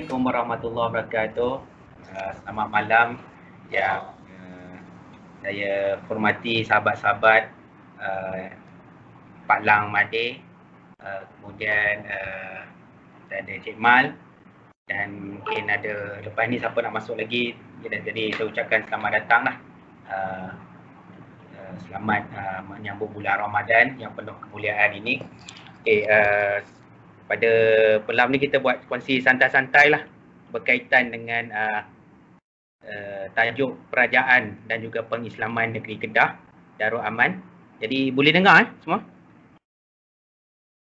Assalamualaikum warahmatullahi wabarakatuh. Selamat malam yang saya hormati sahabat-sahabat Pak Lang Madi, kemudian ada Cik Mal, dan mungkin ada lepas ni siapa nak masuk lagi. Jadi saya ucapkan selamat datang lah. Selamat menyambut bulan Ramadan yang penuh kemuliaan ini. Okay, pada pelam ni kita buat kongsi santai-santai lah berkaitan dengan tajuk kerajaan dan juga pengislaman negeri Kedah Darul Aman. Jadi boleh dengar semua?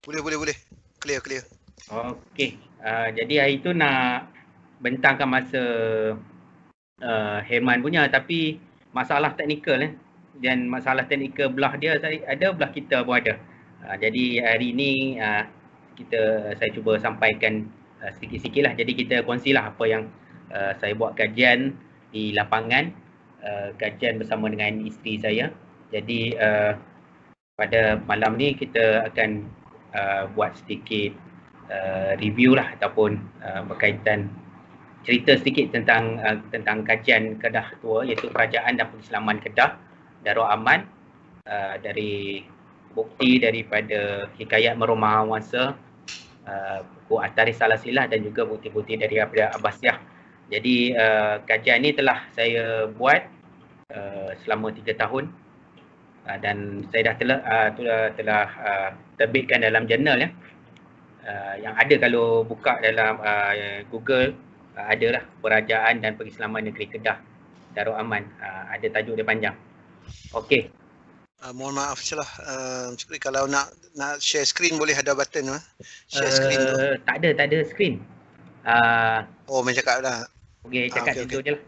Boleh. Clear. Okey. Jadi hari tu nak bentangkan masa Herman punya, tapi masalah teknikal dan masalah teknikal belah dia ada, belah kita pun ada. Jadi hari ni saya cuba sampaikan sedikit-sedikit lah. Jadi kita kongsilah apa yang saya buat kajian di lapangan, kajian bersama dengan isteri saya. Jadi pada malam ni kita akan buat sedikit review lah ataupun berkaitan cerita sedikit tentang kajian Kedah tua, iaitu kerajaan dan pengislaman Kedah Darul Aman, dari bukti daripada Hikayat Merumahwasa, buku Tarikh Salasilah, dan juga bukti-bukti daripada Abbasiyah. Jadi kajian ini telah saya buat selama 3 tahun, dan saya dah telah terbitkan dalam jurnal yang ada. Kalau buka dalam Google, adalah Kerajaan dan Pengislaman Negeri Kedah Darul Aman, ada tajuk dia panjang. Okey. Mohon maaf celah, kalau nak share screen boleh ada button share screen tu. Tak ada screen. Oh, main cakap dah. Okey, cakap situ jelah.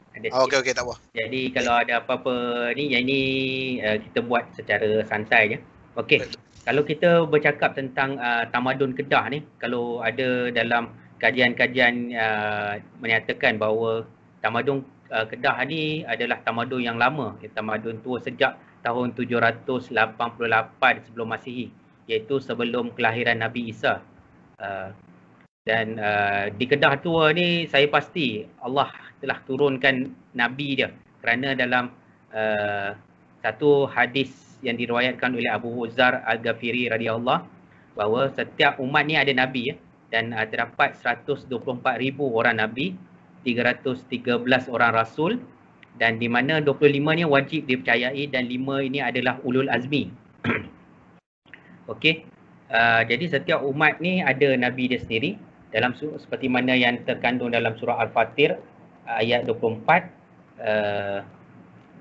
Okey, tak apa. Jadi kalau ada apa-apa ni, yang ni kita buat secara santai je. Okey. Kalau kita bercakap tentang tamadun Kedah ni, kalau ada dalam kajian-kajian menyatakan bahawa tamadun Kedah ni adalah tamadun yang lama, tamadun tua sejak tahun 788 sebelum Masihi, iaitu sebelum kelahiran Nabi Isa. Dan di Kedah tua ni saya pasti Allah telah turunkan Nabi dia, kerana dalam satu hadis yang diriwayatkan oleh Abu Huzar Al-Ghafiri radhiyallahu bahawa setiap umat ni ada Nabi ya, dan terdapat 124,000 orang Nabi, 313 orang Rasul, dan di mana 25 ni wajib dipercayai dan 5 ini adalah ulul azmi. Okey. Jadi setiap umat ni ada nabi dia sendiri, dalam seperti mana yang terkandung dalam surah Al-Fatir ayat 24,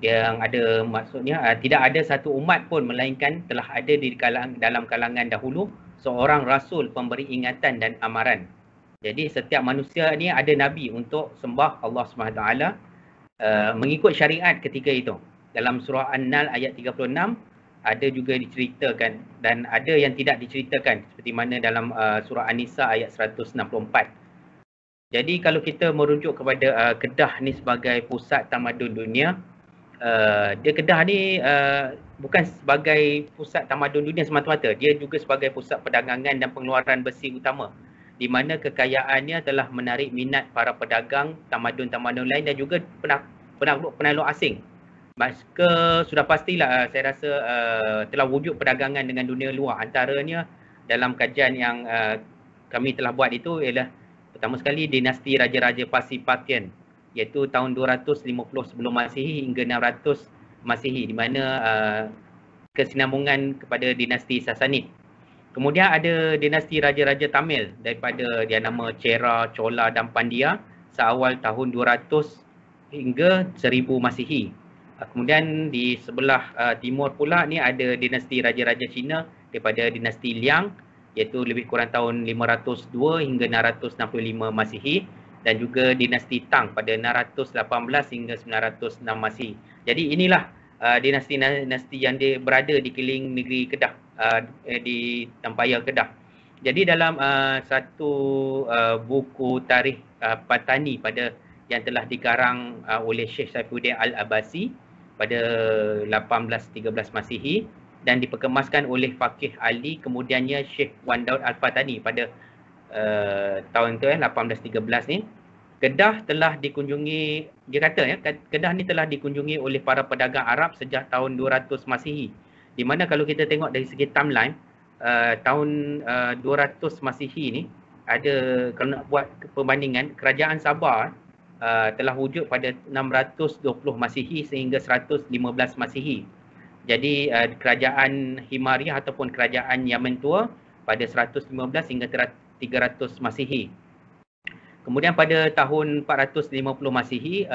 yang ada maksudnya tidak ada satu umat pun melainkan telah ada di dalam kalangan dahulu seorang rasul pemberi ingatan dan amaran. Jadi setiap manusia ni ada nabi untuk sembah Allah Subhanahu Wa Taala, mengikut syariat ketika itu. Dalam surah An-Nahl ayat 36 ada juga diceritakan, dan ada yang tidak diceritakan seperti mana dalam surah An-Nisa ayat 164. Jadi kalau kita merujuk kepada Kedah ni sebagai pusat tamadun dunia, dia Kedah ni bukan sebagai pusat tamadun dunia semata-mata, dia juga sebagai pusat perdagangan dan pengeluaran besi utama, di mana kekayaannya telah menarik minat para pedagang, tamadun-tamadun lain dan juga penakluk asing. Maka sudah pastilah saya rasa telah wujud perdagangan dengan dunia luar. Antaranya dalam kajian yang kami telah buat itu ialah pertama sekali dinasti Raja-Raja Pasipatien, iaitu tahun 250 sebelum Masihi hingga 600 Masihi, di mana kesinambungan kepada dinasti Sasani. Kemudian ada dinasti Raja-Raja Tamil daripada dia nama Chera, Chola dan Pandia seawal tahun 200 hingga 1000 Masihi. Kemudian di sebelah timur pula ni ada dinasti Raja-Raja Cina daripada dinasti Liang, iaitu lebih kurang tahun 502 hingga 665 Masihi, dan juga dinasti Tang pada 618 hingga 906 Masihi. Jadi inilah dinasti-dinasti yang dia berada di keliling negeri Kedah, di Tampaya Kedah. Jadi dalam satu buku tarikh Patani pada yang telah dikarang oleh Sheikh Saifuddin Al-Abbasi pada 1813 Masihi dan diperkemaskan oleh Fakih Ali, kemudiannya Sheikh Wan Daud Al-Fatani pada tahun tu 1813 ni, Kedah telah dikunjungi, dia kata ya, Kedah ni telah dikunjungi oleh para pedagang Arab sejak tahun 200 Masihi. Di mana kalau kita tengok dari segi timeline, tahun 200 Masihi ni ada, kalau nak buat perbandingan, kerajaan Sabah telah wujud pada 620 Masihi sehingga 115 Masihi. Jadi kerajaan Himariyah ataupun kerajaan Yaman tua pada 115 hingga 300 Masihi. Kemudian pada tahun 450 Masihi,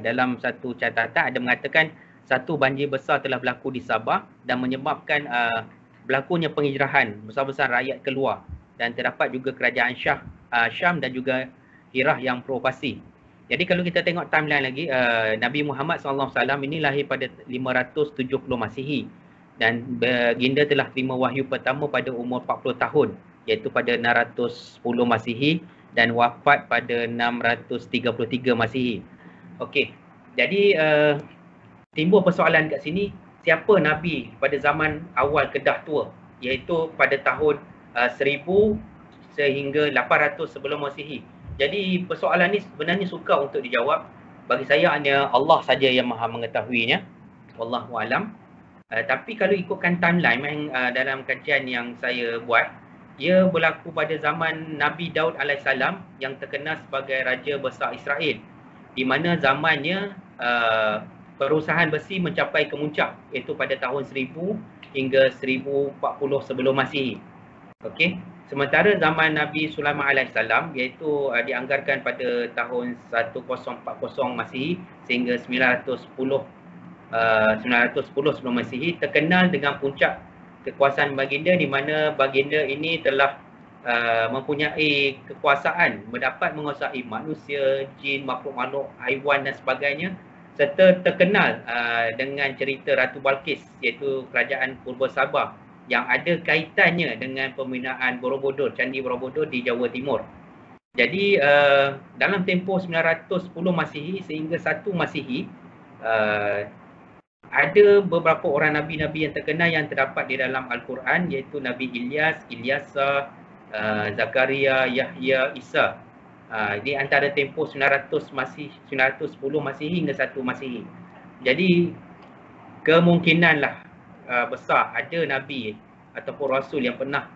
dalam satu catatan ada mengatakan satu banjir besar telah berlaku di Sabah dan menyebabkan berlakunya penghijrahan besar-besar rakyat keluar, dan terdapat juga kerajaan Syam dan juga Hirah yang provokasi. Jadi kalau kita tengok timeline lagi, Nabi Muhammad SAW ini lahir pada 570 Masihi dan baginda telah terima wahyu pertama pada umur 40 tahun iaitu pada 610 Masihi dan wafat pada 633 Masihi. Okey. Jadi timbul persoalan kat sini, siapa nabi pada zaman awal Kedah tua, iaitu pada tahun 1000 sehingga 800 sebelum Masihi. Jadi persoalan ni sebenarnya sukar untuk dijawab. Bagi saya hanya Allah saja yang Maha mengetahuinya. Wallahu alam. Tapi kalau ikutkan timeline yang dalam kajian yang saya buat, ia berlaku pada zaman Nabi Daud AS yang terkenal sebagai Raja Besar Israel, di mana zamannya perusahaan besi mencapai kemuncak, iaitu pada tahun 1000 hingga 1040 sebelum Masihi. Okey. Sementara zaman Nabi Sulaiman AS iaitu dianggarkan pada tahun 1040 Masihi sehingga 910 sebelum Masihi, terkenal dengan puncak kekuasaan baginda, di mana baginda ini telah mempunyai kekuasaan, dapat menguasai manusia, jin, makhluk-makhluk, haiwan dan sebagainya, serta terkenal dengan cerita Ratu Balkis iaitu kerajaan Purba Sabah yang ada kaitannya dengan pembinaan Borobudur, Candi Borobudur di Jawa Timur. Jadi dalam tempoh 910 Masihi sehingga 1 Masihi, ada beberapa orang nabi-nabi yang terkenal yang terdapat di dalam Al-Quran, iaitu Nabi Ilyas, Ilyasa, Zakaria, Yahya, Isa. Di antara tempoh 910 Masihi hingga 1 Masihi. Jadi kemungkinanlah besar ada nabi ataupun rasul yang pernah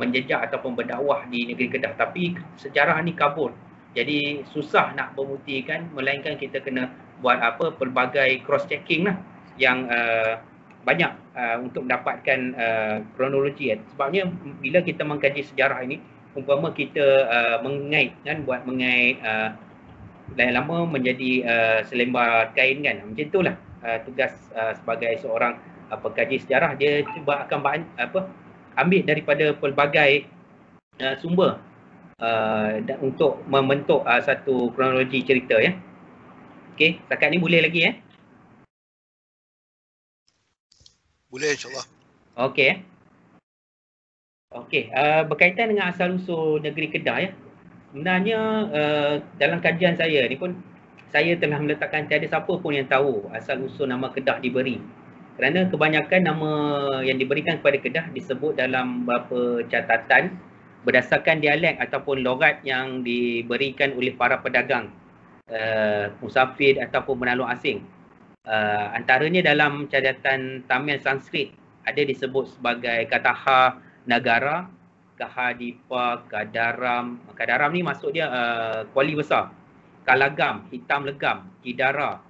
menjejak ataupun berdakwah di negeri Kedah, tapi sejarah ni kabur. Jadi susah nak membuktikan, melainkan kita kena buat apa, pelbagai cross checking lah yang banyak untuk mendapatkan kronologi. Sebabnya bila kita mengkaji sejarah ini, umpama kita mengait kan, buat mengait lama-lama menjadi selembar kain kan, macam itulah tugas sebagai seorang pengkaji sejarah. Dia cuba akan apa, ambil daripada pelbagai sumber untuk membentuk satu kronologi cerita ya. Okey, setakat ni boleh lagi ya? Boleh, insyaAllah. Okey. Okey, berkaitan dengan asal-usul negeri Kedah ya. Sebenarnya dalam kajian saya ni pun, saya telah meletakkan tiada siapa pun yang tahu asal-usul nama Kedah diberi. Kerana kebanyakan nama yang diberikan kepada Kedah disebut dalam beberapa catatan berdasarkan dialek ataupun logat yang diberikan oleh para pedagang, musafir ataupun menalur asing. Antaranya dalam catatan Tamil Sanskrit ada disebut sebagai Kataha Nagara, Kahadipa, Kadaram. Kadaram ni maksud dia kuali besar, Kalagam, Hitam Legam, Kidara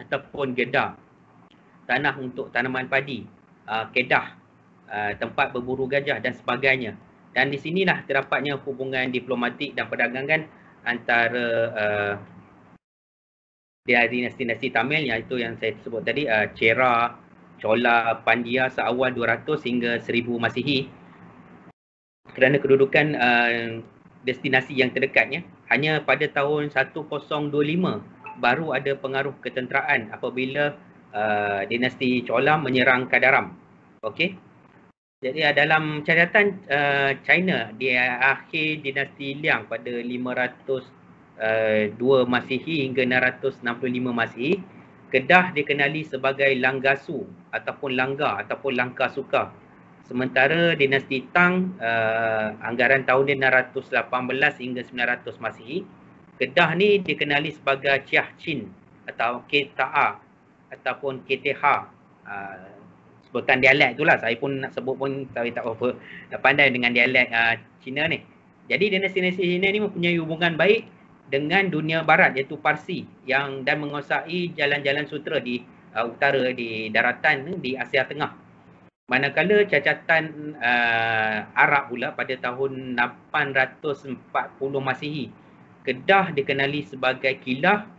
ataupun Kedah, tanah untuk tanaman padi, Kedah, tempat berburu gajah dan sebagainya. Dan di sinilah terdapatnya hubungan diplomatik dan perdagangan antara dinasti-dinasti Tamil, iaitu yang saya sebut tadi, Chera, Chola, Pandia seawal 200 hingga 1000 Masihi, kerana kedudukan destinasi yang terdekatnya. Hanya pada tahun 1025 baru ada pengaruh ketenteraan apabila dinasti Chola menyerang Kadaram. Okey. Jadi dalam catatan China di akhir dinasti Liang pada 502 Masihi hingga 665 Masihi, Kedah dikenali sebagai Langgasu ataupun Langga ataupun Langkasuka Sementara dinasti Tang, anggaran tahun 618 hingga 900 Masihi, Kedah ni dikenali sebagai Ciahcin atau Keta'a ataupun Keteha. Sebutkan dialek tu lah, saya pun nak sebut pun saya tak apa pandai dengan dialek Cina ni. Jadi dinasti-dinasti Cina ni mempunyai hubungan baik dengan dunia barat iaitu Parsi yang dan menguasai jalan-jalan sutera di utara, di daratan di Asia Tengah. Manakala cacatan Arab pula pada tahun 840 Masihi, Kedah dikenali sebagai Kilah,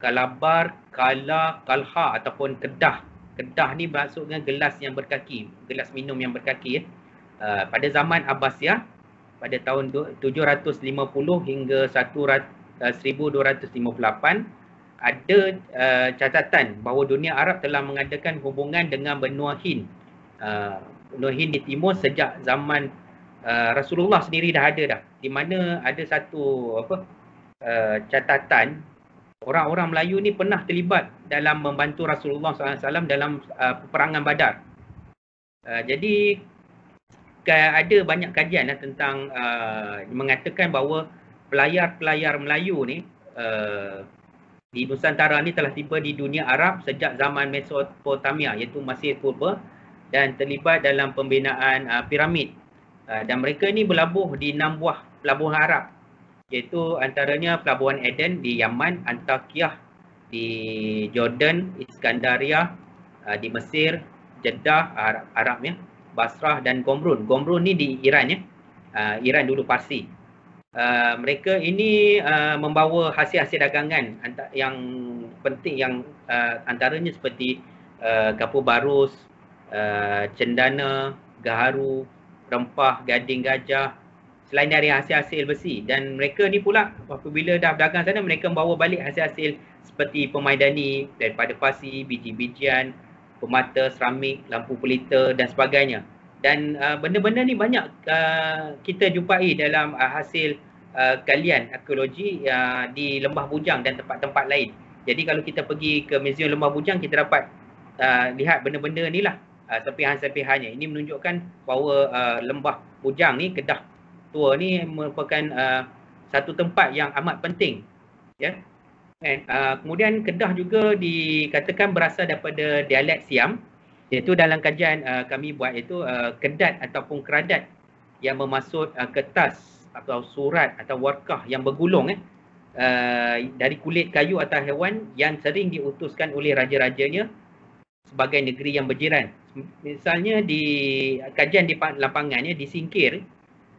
Kalabar, Kala, Kalha ataupun Kedah. Kedah ni maksudnya gelas yang berkaki, gelas minum yang berkaki. Pada zaman Abbasiyah, pada tahun 750 hingga 1258, ada catatan bahawa dunia Arab telah mengadakan hubungan dengan benua Hind. Benua Hind di timur sejak zaman Rasulullah sendiri dah ada dah, di mana ada satu catatan orang-orang Melayu ni pernah terlibat dalam membantu Rasulullah SAW dalam peperangan Badar. Jadi ada banyak kajian tentang mengatakan bahawa pelayar-pelayar Melayu ni di Nusantara ni telah tiba di dunia Arab sejak zaman Mesopotamia iaitu Mesir Purba, dan terlibat dalam pembinaan piramid. Dan mereka ni berlabuh di 6 buah pelabuhan Arab, iaitu antaranya Pelabuhan Aden di Yaman, Antakya di Jordan, Iskandaria di Mesir, Jeddah Arab ya, Basrah dan Gomrun. Gomrun ni di Iran ya, Iran dulu Parsi. Mereka ini membawa hasil-hasil dagangan yang penting yang antaranya seperti kapur barus, cendana, gaharu, rempah, gading gajah, selain dari hasil-hasil besi. Dan mereka ni pula apabila dah berdagang sana, mereka membawa balik hasil-hasil seperti pemaidani daripada Parsi, biji-bijian, pemata, seramik, lampu pelita dan sebagainya. Dan benda-benda ni banyak kita jumpai dalam hasil kalian arkeologi di Lembah Bujang dan tempat-tempat lain. Jadi kalau kita pergi ke Museum Lembah Bujang, kita dapat lihat benda-benda ni lah, serpihan-serpihannya. Ini menunjukkan bahawa Lembah Bujang ni, Kedah tua ni merupakan satu tempat yang amat penting ya. Kemudian Kedah juga dikatakan berasal daripada dialek Siam, iaitu dalam kajian kami buat iaitu kedat ataupun keradat yang bermaksud kertas atau surat atau warkah yang bergulung dari kulit kayu atau haiwan yang sering diutuskan oleh raja-rajanya sebagai negeri yang berjiran. Misalnya di kajian di lapangannya di Singkir,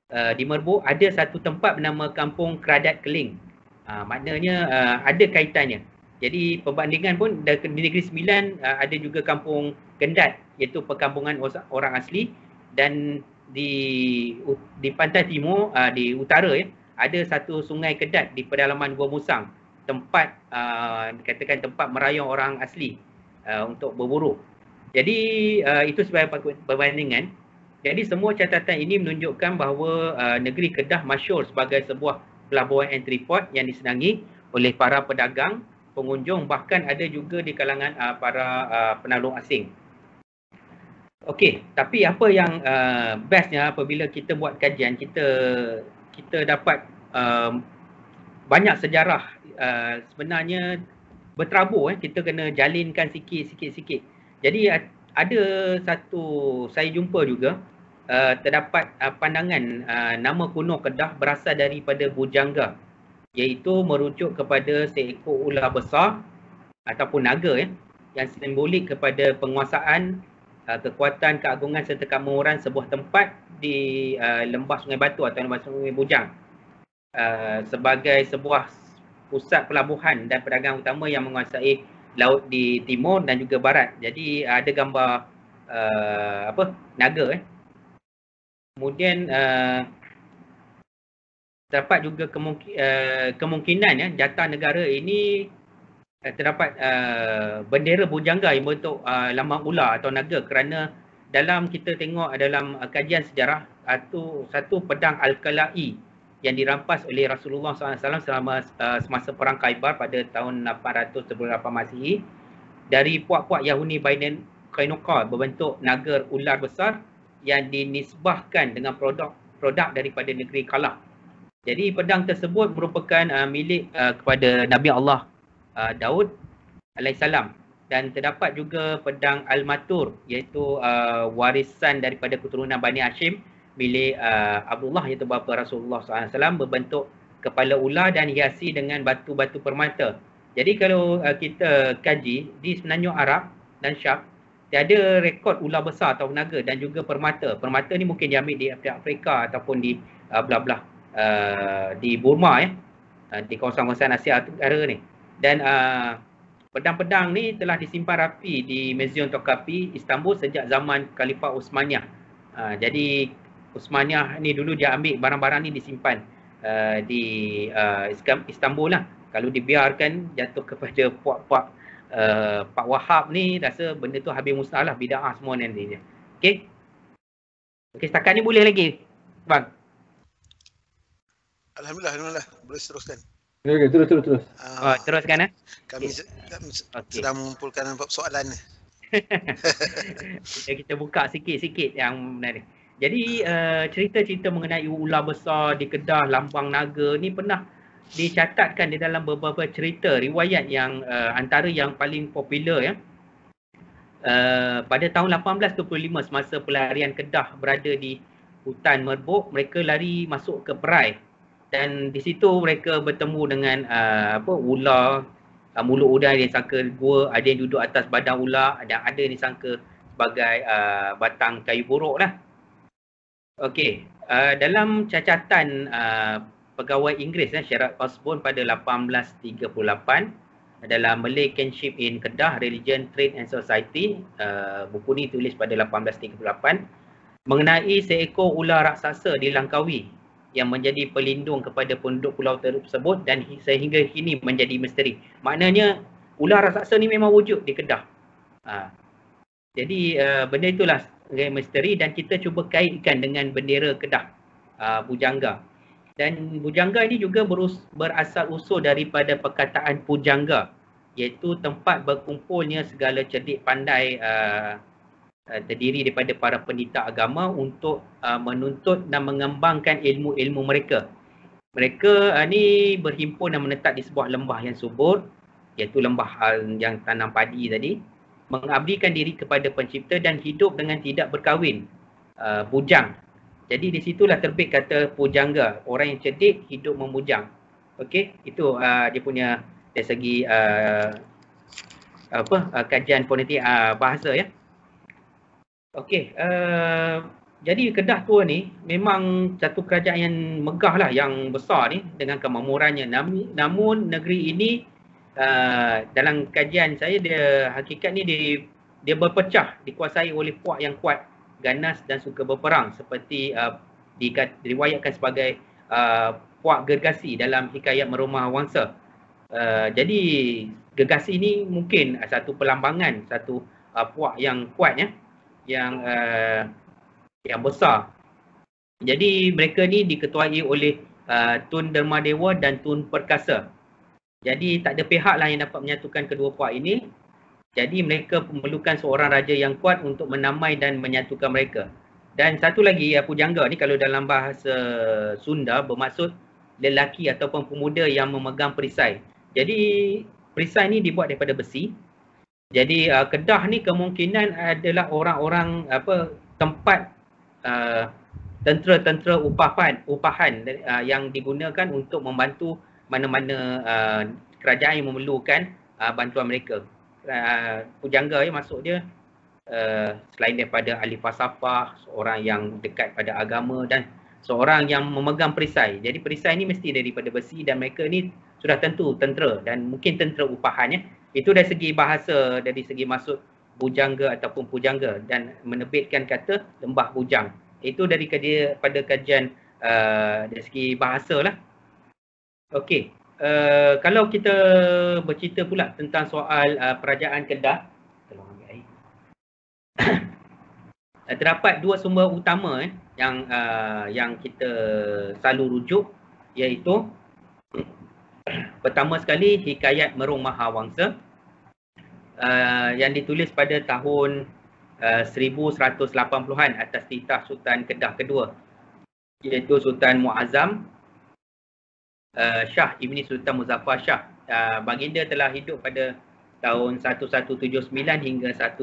di Merbuk ada satu tempat bernama Kampung Keradat Keling. Maknanya ada kaitannya. Jadi perbandingan pun di Negeri Sembilan ada juga Kampung Gendat, iaitu perkampungan orang asli, dan di pantai timur, di utara ya, ada satu sungai Kedat di pedalaman Gua Musang, tempat katakan tempat merayau orang asli untuk berburu. Jadi itu sebagai perbandingan. Jadi semua catatan ini menunjukkan bahawa negeri Kedah masyhur sebagai sebuah pelabuhan entry port yang disenangi oleh para pedagang, pengunjung, bahkan ada juga di kalangan para penalung asing. Okey, tapi apa yang bestnya apabila kita buat kajian, kita dapat banyak sejarah sebenarnya berterabur. Kita kena jalinkan sikit-sikit. Jadi ada satu, saya jumpa juga terdapat pandangan nama kuno Kedah berasal daripada Bujangga, iaitu merujuk kepada seekor ular besar ataupun naga yang simbolik kepada penguasaan, kekuatan, keagungan serta kemakmuran sebuah tempat di Lembah Sungai Batu atau Lembah Sungai Bujang sebagai sebuah pusat pelabuhan dan pedagang utama yang menguasai laut di timur dan juga barat. Jadi ada gambar naga. Kemudian terdapat juga kemungkinan jata negara ini terdapat bendera Bujangga yang bentuk lambang ular atau naga, kerana dalam kita tengok dalam kajian sejarah satu pedang Al-Kalai yang dirampas oleh Rasulullah SAW selama semasa Perang Khaibar pada tahun 818 Masihi dari puak-puak Yahudi Bani Qainuqa berbentuk naga ular besar yang dinisbahkan dengan produk daripada negeri Kalah. Jadi pedang tersebut merupakan milik kepada Nabi Allah Daud alaihissalam, dan terdapat juga pedang Al-Matur, iaitu warisan daripada keturunan Bani Hashim milik Abdullah, iaitu bapa Rasulullah SAW, berbentuk kepala ular dan hiasi dengan batu-batu permata. Jadi kalau kita kaji di Semenanjung Arab dan Syam, tiada rekod ular besar atau naga dan juga permata. Permata ni mungkin diambil di Afrika ataupun di belah-belah di Burma, di kawasan-kawasan Asia Tenggara ni. Dan pedang-pedang ni telah disimpan rapi di Museum Tokapi Istanbul sejak zaman Khalifah Uthmaniyah. Jadi Uthmaniyah ni dulu dia ambil barang-barang ni disimpan di Istanbul lah. Kalau dibiarkan jatuh kepada puak-puak Pak Wahab ni, rasa benda tu habis musnah lah, bida'ah semua nantinya. Okey. Okey, setakat ni boleh lagi, bang? Alhamdulillah, alhamdulillah. Boleh teruskan. Okey, terus. Teruskan. Kami sedang mengumpulkan soalan ni. Kita buka sikit-sikit yang menarik. Jadi cerita-cerita mengenai ular besar di Kedah, lambang naga ni pernah dicatatkan di dalam beberapa cerita riwayat yang antara yang paling popular pada tahun 1825, semasa pelarian Kedah berada di hutan merbuk, mereka lari masuk ke perai, dan di situ mereka bertemu dengan ular mulut udang yang disangka gua, ada yang duduk atas badan ular, dan ada yang disangka sebagai batang kayu buruk lah. Okey, dalam cacatan pegawai Inggeris Sherard Osborne pada 1838 dalam Malay Kinship in Kedah, Religion, Trade and Society, buku ni tulis pada 1838 mengenai seekor ular raksasa di Langkawi yang menjadi pelindung kepada penduduk pulau tersebut dan sehingga kini menjadi misteri. Maknanya ular raksasa ni memang wujud di Kedah. Jadi benda itulah misteri, dan kita cuba kaitkan dengan bendera Kedah, Bujangga. Dan Bujangga ini juga berasal usul daripada perkataan Pujangga, iaitu tempat berkumpulnya segala cerdik pandai terdiri daripada para pendeta agama untuk menuntut dan mengembangkan ilmu-ilmu mereka. Mereka ni berhimpun dan menetap di sebuah lembah yang subur, iaitu lembah yang tanam padi tadi, mengabdikan diri kepada pencipta dan hidup dengan tidak berkahwin, bujang. Jadi di situlah terbit kata Pujangga, orang yang cerdik hidup memujang. Okey, itu dia punya dari segi kajian politik bahasa ya. Okey, jadi Kedah tua ni memang satu kerajaan yang megah lah, yang besar ni dengan kemakmurannya. Namun negeri ini dalam kajian saya, dia hakikat ni dia berpecah, dikuasai oleh puak yang kuat, ganas dan suka berperang, seperti diriwayatkan sebagai puak gergasi dalam Hikayat Merumahwasa. Jadi gergasi ini mungkin satu perlambangan, satu puak yang kuat yang besar. Jadi mereka ni diketuai oleh Tun Dermadewa dan Tun Perkasa. Jadi tak ada pihak lah yang dapat menyatukan kedua puak ini. Jadi mereka memerlukan seorang raja yang kuat untuk menamai dan menyatukan mereka. Dan satu lagi, Pujangga ni kalau dalam bahasa Sunda bermaksud lelaki ataupun pemuda yang memegang perisai. Jadi perisai ni dibuat daripada besi. Jadi Kedah ni kemungkinan adalah orang-orang tempat tentera-tentera upahan yang digunakan untuk membantu mana-mana kerajaan yang memerlukan bantuan mereka. Pujangga masuk dia selain daripada ahli falsafah, seorang yang dekat pada agama dan seorang yang memegang perisai. Jadi perisai ni mesti daripada besi, dan mereka ni sudah tentu tentera dan mungkin tentera upahannya. Itu dari segi bahasa, dari segi maksud Bujangga ataupun Pujangga, dan menerbitkan kata lembah bujang. Itu dari pada kajian dari segi bahasa lah. Okey. Kalau kita bercerita pula tentang soal perajaan Kedah, terdapat dua sumber utama yang kita selalu rujuk, iaitu pertama sekali Hikayat Merumahwasa yang ditulis pada tahun 1180-an atas titah Sultan Kedah kedua, iaitu Sultan Muazzam Shah Ibni Sultan Muzaffar Shah. Baginda telah hidup pada tahun 1179 hingga 1201,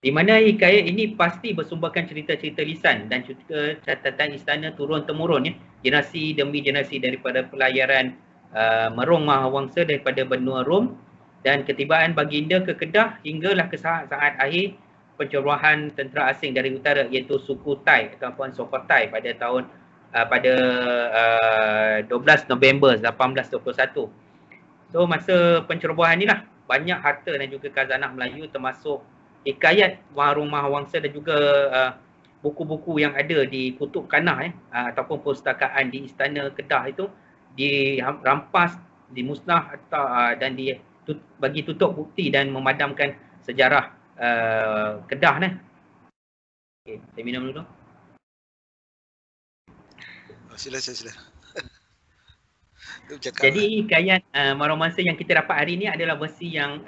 di mana hikayat ini pasti bersumberkan cerita-cerita lisan dan juga catatan istana turun-temurun, ya, generasi demi generasi daripada pelayaran merung mahawangsa daripada benua Rom. Dan ketibaan baginda ke Kedah hinggalah ke saat-saat akhir pencerobohan tentera asing dari utara, iaitu suku Thai ataupun Sokotai pada tahun 12 November 1821. So masa pencerobohan inilah banyak harta dan juga khazanah Melayu, termasuk hikayat merumahwasa dan juga buku-buku yang ada di kutub kanah ataupun perpustakaan di istana Kedah itu dirampas, dimusnah atau, dan di bagi tutup bukti dan memadamkan sejarah Kedah. Okey, saya minum dulu. Sila. Jadi hikayat merumahwasa yang kita dapat hari ini adalah versi yang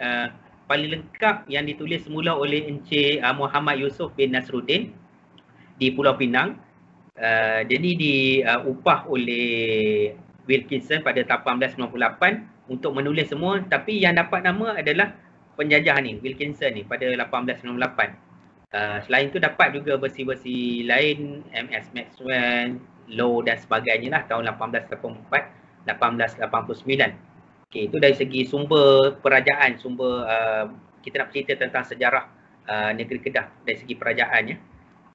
paling lengkap yang ditulis semula oleh Encik Muhammad Yusof bin Nasruddin di Pulau Pinang. Jadi diupah oleh Wilkinson pada 1898 untuk menulis semua, tapi yang dapat nama adalah penjajah ni, Wilkinson ni pada 1898. Selain tu dapat juga versi-versi lain, MS Maxwell, Lowe dan sebagainya lah, tahun 1884, 1889. Okey, itu dari segi sumber kerajaan, sumber kita nak cerita tentang sejarah negeri Kedah dari segi kerajaannya.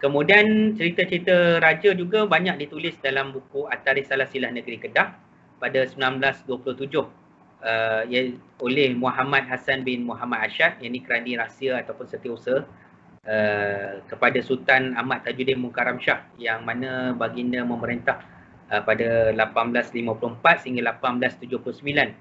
Kemudian cerita-cerita raja juga banyak ditulis dalam buku At-Tarikh Salasilah Negeri Kedah pada 1927. Oleh Muhammad Hasan bin Muhammad Ashad, yang ini kerani rahsia ataupun setiausaha kepada Sultan Ahmad Tajuddin Mukarram Shah, yang mana baginda memerintah pada 1854 hingga 1879,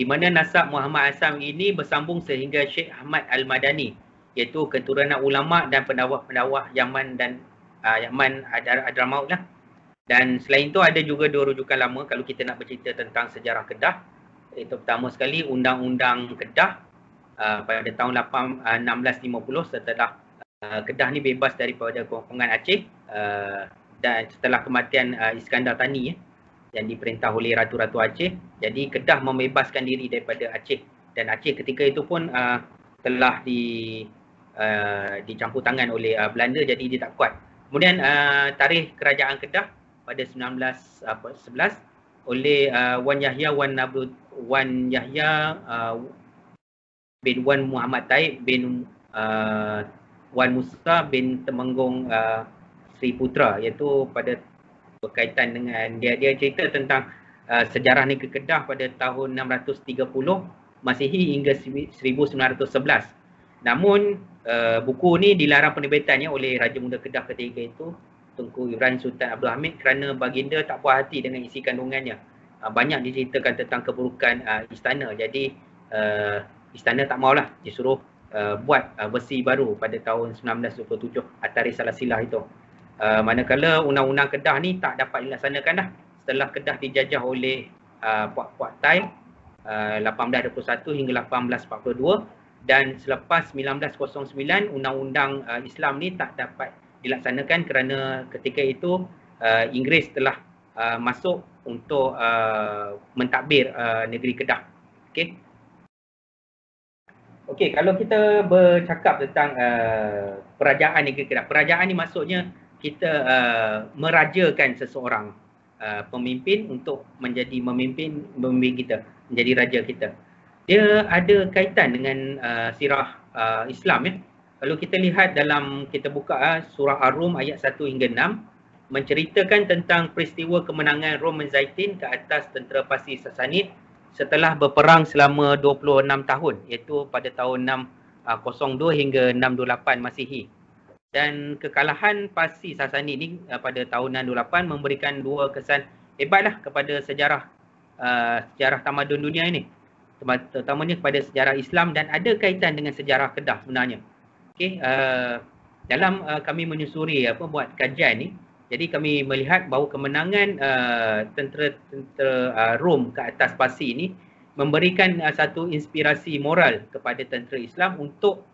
di mana nasab Muhammad Hasan ini bersambung sehingga Sheikh Ahmad Al-Madani, iaitu keturunan ulama dan pendakwah-pendakwah Yaman dan Hadramaut lah. Dan selain itu ada juga dua rujukan lama kalau kita nak bercerita tentang sejarah Kedah. Itu pertama sekali Undang-Undang Kedah pada tahun 1650 setelah Kedah ni bebas daripada kepungan Aceh dan setelah kematian Iskandar Tani yang diperintah oleh Ratu-Ratu Aceh. Jadi Kedah membebaskan diri daripada Aceh, dan Aceh ketika itu pun telah dicampur tangan oleh Belanda, jadi dia tak kuat. Kemudian tarikh kerajaan Kedah pada 1911 oleh Wan Yahya bin Wan Muhammad Taib bin Wan Musa bin Temenggung Sri Putra, iaitu pada berkaitan dengan dia cerita tentang sejarah negeri Kedah pada tahun 630 Masihi hingga 1911. Namun buku ni dilarang penerbitannya oleh Raja Muda Kedah ketika itu, Tunku Ibrahim Sultan Abdul Hamid, kerana baginda tak puas hati dengan isi kandungannya. Banyak diceritakan tentang keburukan istana. Jadi istana tak maulah, dia suruh buat versi baru pada tahun 1927 At-Tarikh Salasilah itu. Manakala undang-undang Kedah ni tak dapat dilaksanakan dah setelah Kedah dijajah oleh puak-puak Thai 1821 hingga 1842, dan selepas 1909 undang-undang Islam ni tak dapat dilaksanakan kerana ketika itu Inggeris telah masuk untuk mentadbir negeri Kedah. Okey. Okey, kalau kita bercakap tentang perajaan negeri Kedah. Perajaan ni maksudnya kita merajakan seseorang pemimpin untuk menjadi memimpin kita, menjadi raja kita. Dia ada kaitan dengan sirah Islam, ya. Kalau kita lihat dalam, kita buka surah Ar-Rum ayat 1 hingga 6 menceritakan tentang peristiwa kemenangan Rom Menzaitin ke atas tentera Parsi Sasanid setelah berperang selama 26 tahun, iaitu pada tahun 602 hingga 628 Masihi. Dan kekalahan Parsi Sasanid ini pada tahun 628 memberikan dua kesan hebatlah kepada sejarah tamadun dunia ini, terutamanya kepada sejarah Islam, dan ada kaitan dengan sejarah Kedah sebenarnya. Okey, dalam kami menyusuri buat kajian ni, jadi kami melihat bahawa kemenangan tentera Rom ke atas Parsi ini memberikan satu inspirasi moral kepada tentera Islam untuk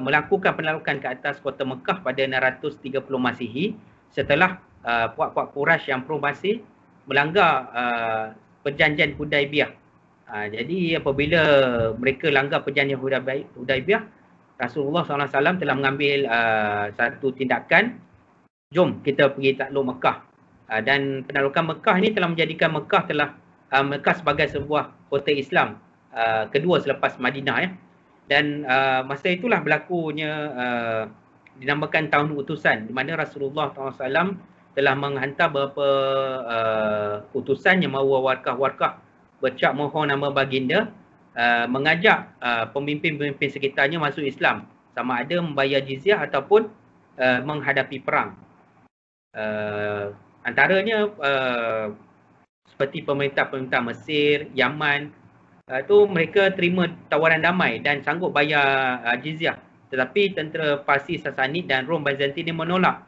melakukan penaklukan ke atas kota Mekah pada 630 Masihi setelah puak-puak Quraisy yang pro-Masih melanggar perjanjian Hudaibiyah. Jadi apabila mereka langgar perjanjian Hudaibiyah, Rasulullah SAW telah mengambil satu tindakan, jom kita pergi takluk Mekah. Dan penaklukan Mekah ini telah menjadikan Mekah sebagai sebuah kota Islam kedua selepas Madinah, ya. Dan masa itulah berlakunya dinamakan tahun utusan, di mana Rasulullah SAW telah menghantar beberapa utusan yang mahu warkah-warkah bercak mohon nama baginda, mengajak pemimpin-pemimpin sekitarnya masuk Islam, sama ada membayar jizyah ataupun menghadapi perang. Antaranya seperti pemerintah-pemerintah Mesir, Yaman, itu mereka terima tawaran damai dan sanggup bayar jizyah. Tetapi tentera Parsi, Sasani dan Rom Bizantin ni menolak.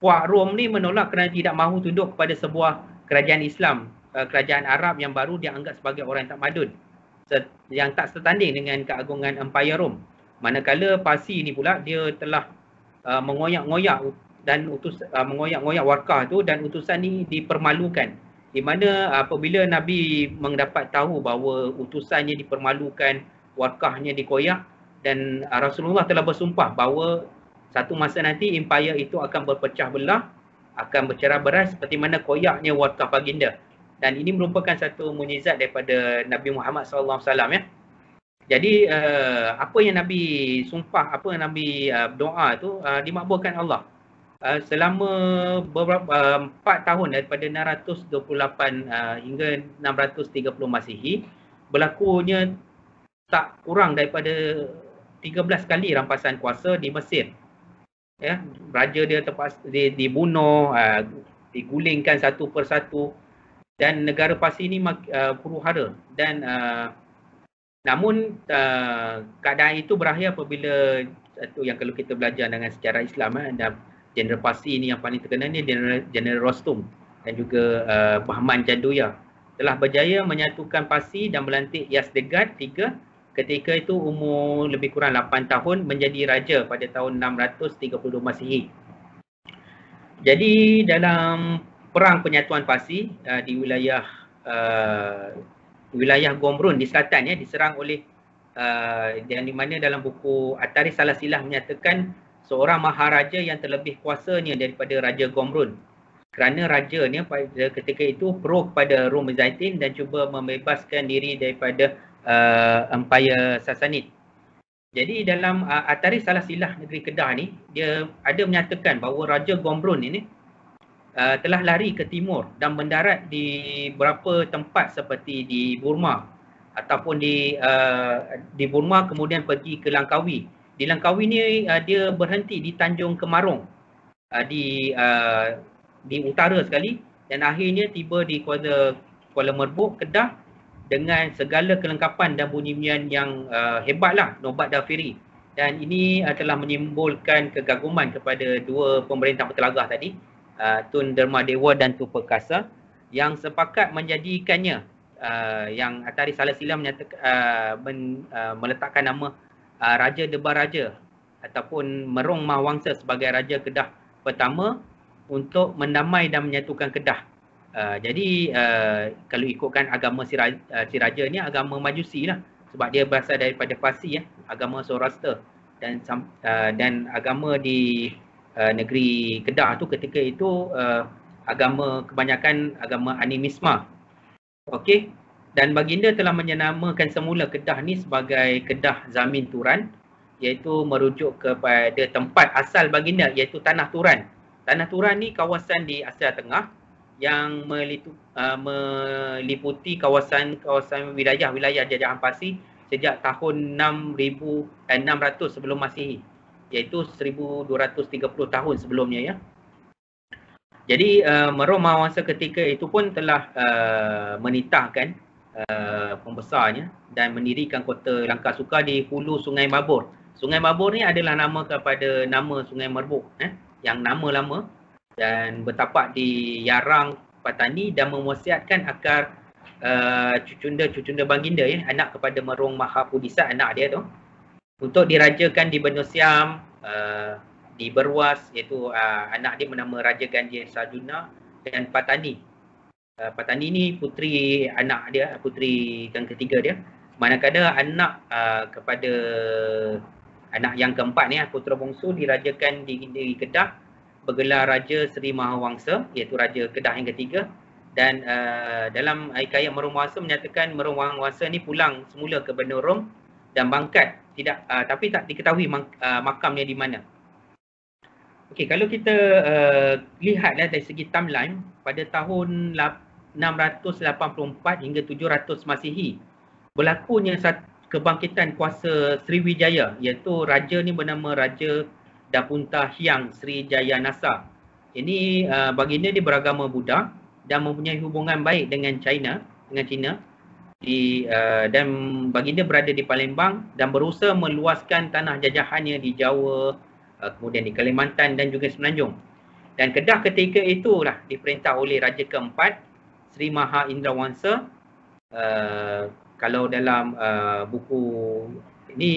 Puak Rom ni menolak kerana tidak mahu tunduk kepada sebuah kerajaan Islam, kerajaan Arab yang baru dianggap sebagai orang tak madun, yang tak setanding dengan keagungan empayar Rom. Manakala Parsi ni pula dia telah mengoyak-ngoyak warkah tu, dan utusan ni dipermalukan. Di mana apabila Nabi mendapat tahu bahawa utusannya dipermalukan, warkahnya dikoyak, dan Rasulullah telah bersumpah bahawa satu masa nanti empayar itu akan berpecah belah, akan bercerai berai seperti mana koyaknya warkah baginda. Dan ini merupakan satu mukjizat daripada Nabi Muhammad SAW, ya. Jadi apa yang Nabi sumpah, apa yang Nabi doa itu dimakbulkan Allah. Selama beberapa 4 tahun daripada 628 hingga 630 Masihi, berlakunya tak kurang daripada 13 kali rampasan kuasa di Mesir. Ya, raja dia terpaksa dibunuh, digulingkan satu persatu, dan negara Parsi ini huru-hara. Dan namun keadaan itu berakhir apabila satu yang kalau kita belajar dengan sejarah Islam, dan Jeneral Parsi ini yang paling terkenal ni Jeneral Rostum dan juga Bahman Janduya telah berjaya menyatukan Parsi dan melantik Yazdegerd III, ketika itu umur lebih kurang 8 tahun, menjadi raja pada tahun 632 Masihi. Jadi dalam perang penyatuan Parsi di wilayah Gomrun di selatan, ya, diserang oleh yang di mana dalam buku Atari Salasilah menyatakan seorang maharaja yang terlebih kuasanya daripada Raja Gomrun, kerana rajanya pada ketika itu pro kepada Rom Bizantin dan cuba membebaskan diri daripada empayar Sasanid. Jadi dalam Atari Salasilah negeri Kedah ni, dia ada menyatakan bahawa Raja Gomrun ini telah lari ke timur dan mendarat di beberapa tempat seperti di Burma ataupun di Burma, kemudian pergi ke Langkawi. Di Langkawi ni dia berhenti di Tanjung Kemarong di utara sekali, dan akhirnya tiba di Kuala Merbuk, Kedah, dengan segala kelengkapan dan bunyi-bunyian yang hebatlah nobat Ghafiri. Dan ini telah menimbulkan kekaguman kepada dua pemerintah bertelagah tadi, Tun Dermadewa dan Tun Perkasa, yang sepakat menjadikannya yang Atari Salasilah menyatakan meletakkan nama Raja Debar Raja ataupun Merung Mahwangsa sebagai Raja Kedah pertama untuk mendamai dan menyatukan Kedah. Jadi kalau ikutkan agama si Raja ni agama Majusi lah, sebab dia berasal daripada Parsi, ya, agama Zoroaster, dan agama di negeri Kedah tu ketika itu agama kebanyakan agama animisme. Okey. Dan baginda telah menyenamakan semula Kedah ni sebagai Kedah Zamin Turan, iaitu merujuk kepada tempat asal baginda, iaitu Tanah Turan. Tanah Turan ni kawasan di Asia Tengah yang meliputi kawasan wilayah-wilayah jajahan Parsi sejak tahun 600 sebelum Masihi, iaitu 1230 tahun sebelumnya, ya. Jadi Merung Mahawangsa ketika itu pun telah menitahkan pembesarnya dan mendirikan kota Langkasuka di hulu Sungai Babor. Sungai Babor ni adalah nama kepada nama Sungai Merbuk, yang nama lama, dan bertapak di Yarang, Patani, dan memuasiatkan akar cucunda-cucunda baginda, ya, anak kepada Merung Mahapudisa, anak dia tu. untuk dirajakan di benua Syam, di Berwas, iaitu anak dia bernama Raja Ganjil Sarjuna, dan Patani. Patani ni puteri anak dia, puteri yang ketiga dia. Manakala anak kepada anak yang keempat ni, putera bongsu, dirajakan di Kedah, bergelar Raja Seri Mahawangsa, iaitu Raja Kedah yang ketiga. Dan dalam Hikayat Merumahwasa menyatakan Merumahwasa ni pulang semula ke benua Rom dan bangkat, tapi tak diketahui makamnya di mana. Okey, kalau kita lihatlah dari segi timeline, pada tahun 684 hingga 700 Masihi berlakunya kebangkitan kuasa Sriwijaya, iaitu raja ni bernama Raja Dapunta Hyang Sri Jayanasa. Ini baginda dia beragama Buddha dan mempunyai hubungan baik dengan China. Dan baginda berada di Palembang dan berusaha meluaskan tanah jajahannya di Jawa, kemudian di Kalimantan dan juga Semenanjung. Dan Kedah ketika itulah diperintah oleh Raja keempat, Sri Maha Indrawansa. Kalau dalam buku ini,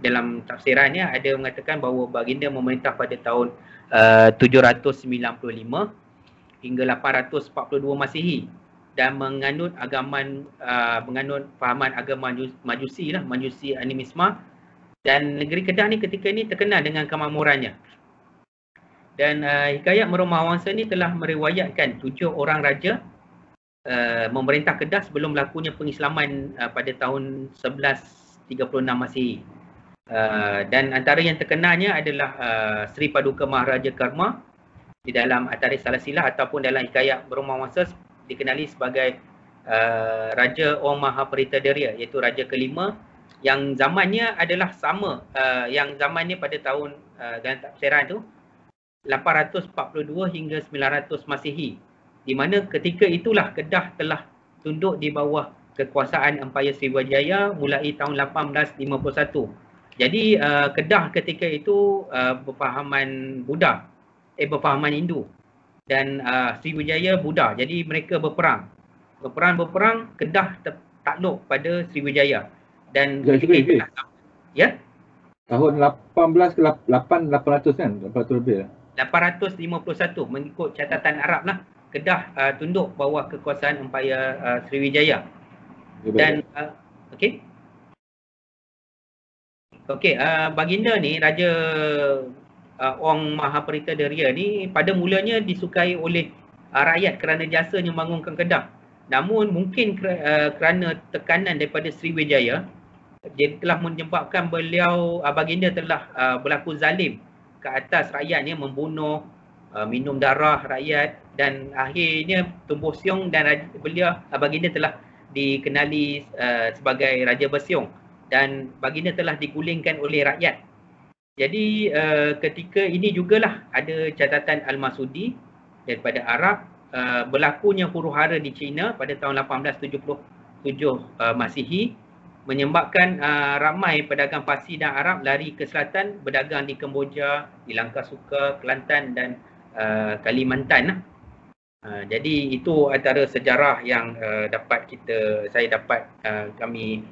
dalam tafsirannya ada mengatakan bahawa baginda memerintah pada tahun 795 hingga 842 Masihi dan menganut fahaman agama Majusi lah, Majusi animisme, dan negeri Kedah ni ketika ni terkenal dengan kemakmurannya. Dan Hikayat Merumahwasa ni telah meriwayatkan 7 orang raja memerintah Kedah sebelum berlakunya pengislaman pada tahun 1136 Masihi. Dan antara yang terkenalnya adalah Sri Paduka Maharaja Karma. Di dalam Tarikh Salasilah ataupun dalam Hikayat Merumahwasa dikenali sebagai Raja Om Maha Perita Derya, iaitu Raja kelima yang zamannya adalah sama, yang zamannya pada tahun dalam tafsiran tu 842 hingga 900 Masihi, di mana ketika itulah Kedah telah tunduk di bawah kekuasaan Empayar Sriwijaya mulai tahun 1851. Jadi Kedah ketika itu berfahaman Buddha, berfahaman Hindu, dan Sriwijaya Buddha. Jadi mereka berperang, Kedah takluk pada Sriwijaya. Dan ketika itu ya, tahun 800 kan, 800 lebih lah. 851 mengikut catatan Arab lah, Kedah tunduk bawah kekuasaan Empayar Sriwijaya. Dan baginda ni Raja Ong Maha Perita Derya ni pada mulanya disukai oleh rakyat kerana jasanya membangunkan Kedah. Namun mungkin kerana tekanan daripada Sriwijaya, dia telah menyebabkan baginda telah berlaku zalim ke atas rakyatnya, membunuh, minum darah rakyat, dan akhirnya tumbuh siung, dan baginda telah dikenali sebagai Raja Bersiung, dan baginda telah digulingkan oleh rakyat. Jadi ketika ini jugalah ada catatan Al-Masudi daripada Arab, berlakunya huru-hara di China pada tahun 1877 Masihi menyebabkan ramai pedagang Parsi dan Arab lari ke selatan, berdagang di Kemboja, di Langkasuka, Kelantan dan Kalimantan. Jadi itu antara sejarah yang kami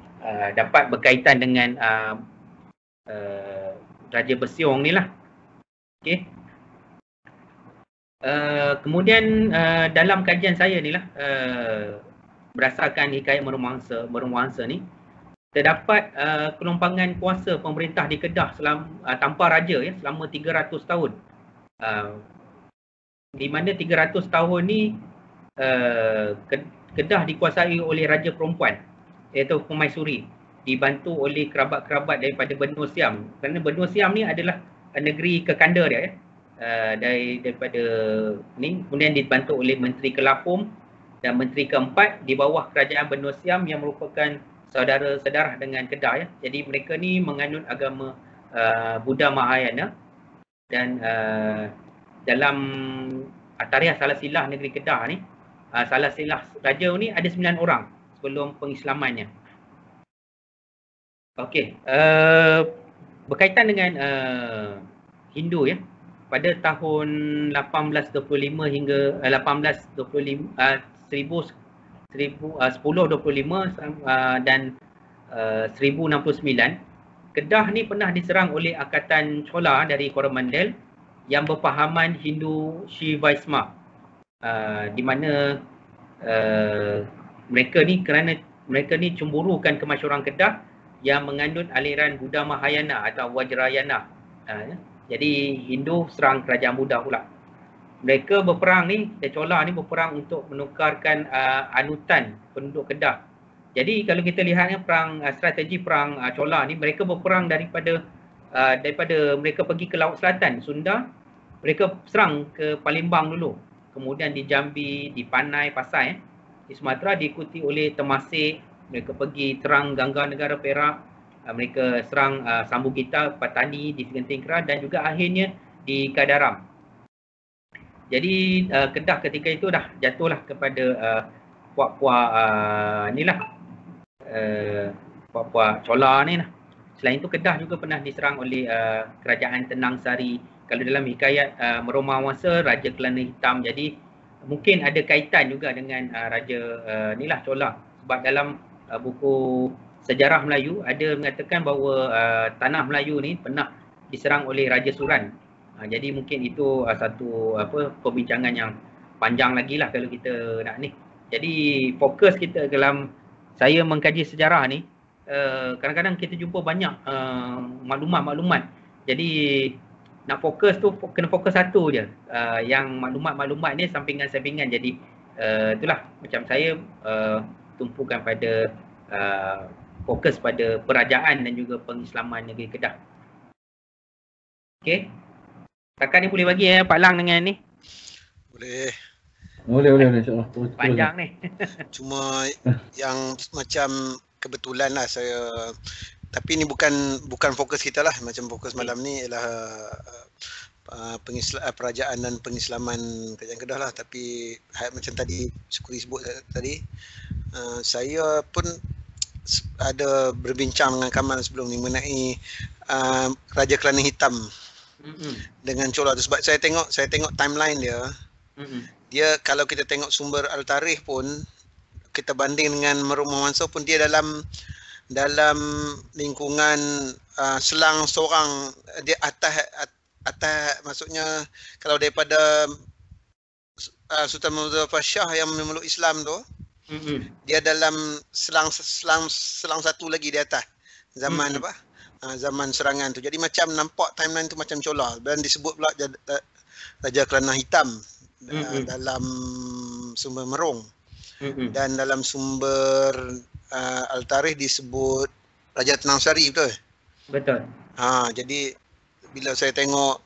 dapat berkaitan dengan Raja Bersiung ni lah. Okay. Kemudian dalam kajian saya ni lah, berdasarkan Hikayat Merumahwasa ni, terdapat kelompangan kuasa pemerintah di Kedah tanpa raja ya, selama 300 tahun. Di mana 300 tahun ni Kedah dikuasai oleh raja perempuan, iaitu Permaisuri, dibantu oleh kerabat-kerabat daripada benua Siam, kerana benua Siam ni adalah negeri kekanda dia ya, daripada ni. Kemudian dibantu oleh Menteri Kelapum dan Menteri keempat di bawah kerajaan benua Siam yang merupakan saudara-saudara dengan Kedah ya. Jadi mereka ni menganut agama Buddha Mahayana. Dan dalam Tarikh Salasilah negeri Kedah ni, Salasilah raja ni ada 9 orang sebelum pengislamannya. Okey, berkaitan dengan Hindu ya, pada tahun 1825 hingga 1025 dan 1069 Kedah ni pernah diserang oleh Akatan Chola dari Coromandel yang berpahaman Hindu Shivaisma, di mana mereka ni cemburukan kemasyuran Kedah yang mengandut aliran Buddha Mahayana atau Vajrayana. Jadi Hindu serang kerajaan Buddha pula. Mereka berperang ni, Chola ni berperang untuk menukarkan anutan penduduk Kedah. Jadi kalau kita lihatnya perang, strategi perang Chola ni, mereka berperang daripada mereka pergi ke Laut Selatan Sunda, mereka serang ke Palembang dulu. Kemudian di Jambi, di Panai, Pasai, di Sumatera diikuti oleh Temasek, mereka pergi terang Gangganegara, Perak, mereka serang Sambugita, Patani, di Genting Kera dan juga akhirnya di Kadaram. Jadi Kedah ketika itu dah jatuhlah kepada puak-puak puak-puak Chola ni lah. Selain itu Kedah juga pernah diserang oleh kerajaan Tenang Sari. Kalau dalam hikayat Merumahwasa, Raja Kelana Hitam. Jadi mungkin ada kaitan juga dengan Raja Chola. Sebab dalam buku Sejarah Melayu ada mengatakan bahawa tanah Melayu ni pernah diserang oleh Raja Suran. Jadi mungkin itu satu perbincangan yang panjang lagi lah kalau kita nak ni. Jadi fokus kita dalam saya mengkaji sejarah ni, kadang-kadang kita jumpa banyak maklumat-maklumat. Jadi nak fokus tu kena fokus satu je, yang maklumat-maklumat ni sampingan-sampingan. Jadi itulah macam saya tumpukan pada fokus pada perajaan dan juga pengislaman negeri Kedah. Okey. Kakak ni boleh bagi Pak Lang dengan ni? Boleh. Boleh insyaAllah. Panjang ni. Cuma yang macam kebetulan lah saya, tapi ni bukan fokus kita lah. Macam fokus malam ni ialah perajaan dan pengislaman Kerajaan Kedah lah. Tapi macam tadi Syukri sebut tadi, saya pun ada berbincang dengan Kamal sebelum ni mengenai Raja Kelana Hitam dengan Chola tu. Sebab saya tengok timeline dia. Dia kalau kita tengok sumber al-tarikh pun, kita banding dengan Merumahwasa pun, dia dalam lingkungan selang seorang. Dia atas maksudnya kalau daripada Sultan Muzaffar Shah yang memeluk Islam tu, dia dalam selang satu lagi di atas zaman zaman serangan tu. Jadi macam nampak timeline tu macam Chola, dan disebut pula Raja Kelana Hitam dalam sumber Merung, dan dalam sumber al-tarikh disebut Raja Tenang Sari, betul? Betul. Jadi bila saya tengok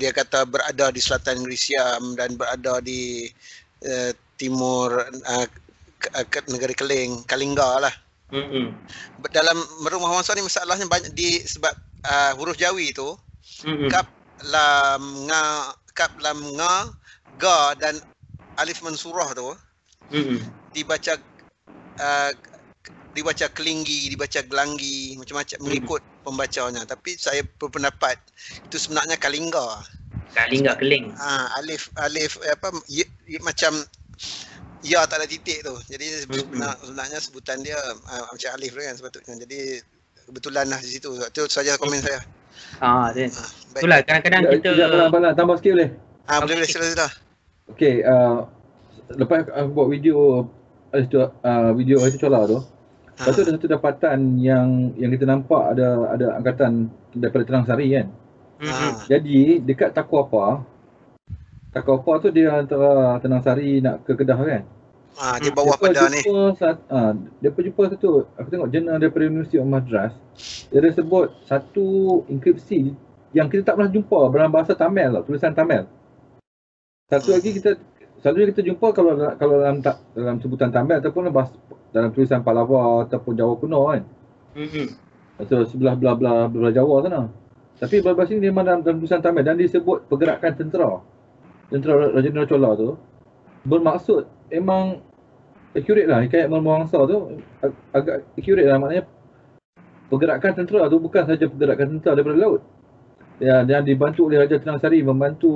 dia kata berada di selatan negeri Siam dan berada di timur negeri Kalingga lah. Dalam Merumahwasa ni masalahnya banyak di sebab huruf Jawi tu, kap, lam, nga, kap, lam, nga, ga dan alif mansurah tu dibaca kelinggi, dibaca gelanggi, macam-macam mengikut pembacanya. Tapi saya berpendapat itu sebenarnya Kalingga. Kalingga keling. Alif apa macam ya tak ada titik tu. Jadi sebenarnya sebutan dia macam alif tu kan sepatutnya. Jadi kebetulan lah di situ. Itu saja komen saya. Itulah kadang-kadang kita tambah sikit boleh? Boleh sila. Okey, lepas aku buat video itu Chola tu. Lepas tu ada satu dapatan yang kita nampak ada angkatan daripada Tenang Sari kan. Jadi dekat Takwapa tu dia antara Tenang Sari nak ke Kedah kan. Dia bawah Kedah ni. Dia jumpa satu, aku tengok jurnal daripada University of Madras. Dia ada sebut satu inskripsi yang kita tak pernah jumpa dalam bahasa Tamil lah, tulisan Tamil. Satu lagi selalunya kita jumpa kalau dalam sebutan Tamil ataupun dalam tulisan Pahlawa ataupun Jawa kuno kan. So sebelah belah Jawa sana. Tapi bahasa ini memang dalam tulisan Tamil dan disebut pergerakan tentera Raja Chola tu bermaksud memang accurate lah. Hikayat Merumahwasa tu agak accurate lah, maknanya pergerakan tentera tu bukan saja pergerakan tentera daripada laut yang dibantu oleh Raja Tenang Sari membantu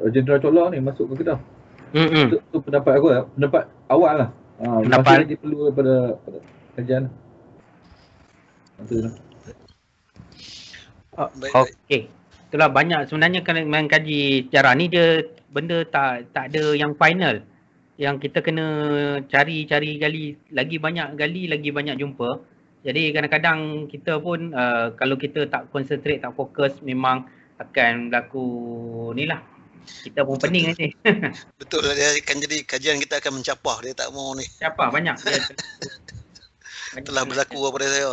Raja Chola ni masuk ke Kedah. Itu pendapat aku, pendapat awal lah. Masih lagi perlu daripada kerajaan. Okey. Itulah banyak sebenarnya kalau mengkaji cara ni dia benda tak ada yang final. Yang kita kena cari-cari gali, lagi banyak jumpa. Jadi kadang-kadang kita pun kalau kita tak concentrate, tak fokus, memang akan berlaku ni lah. Kita pun pening nanti. Betul, dia akan jadi kajian kita akan mencapah, dia tak mau ni. Capah banyak. Telah berlaku kepada saya.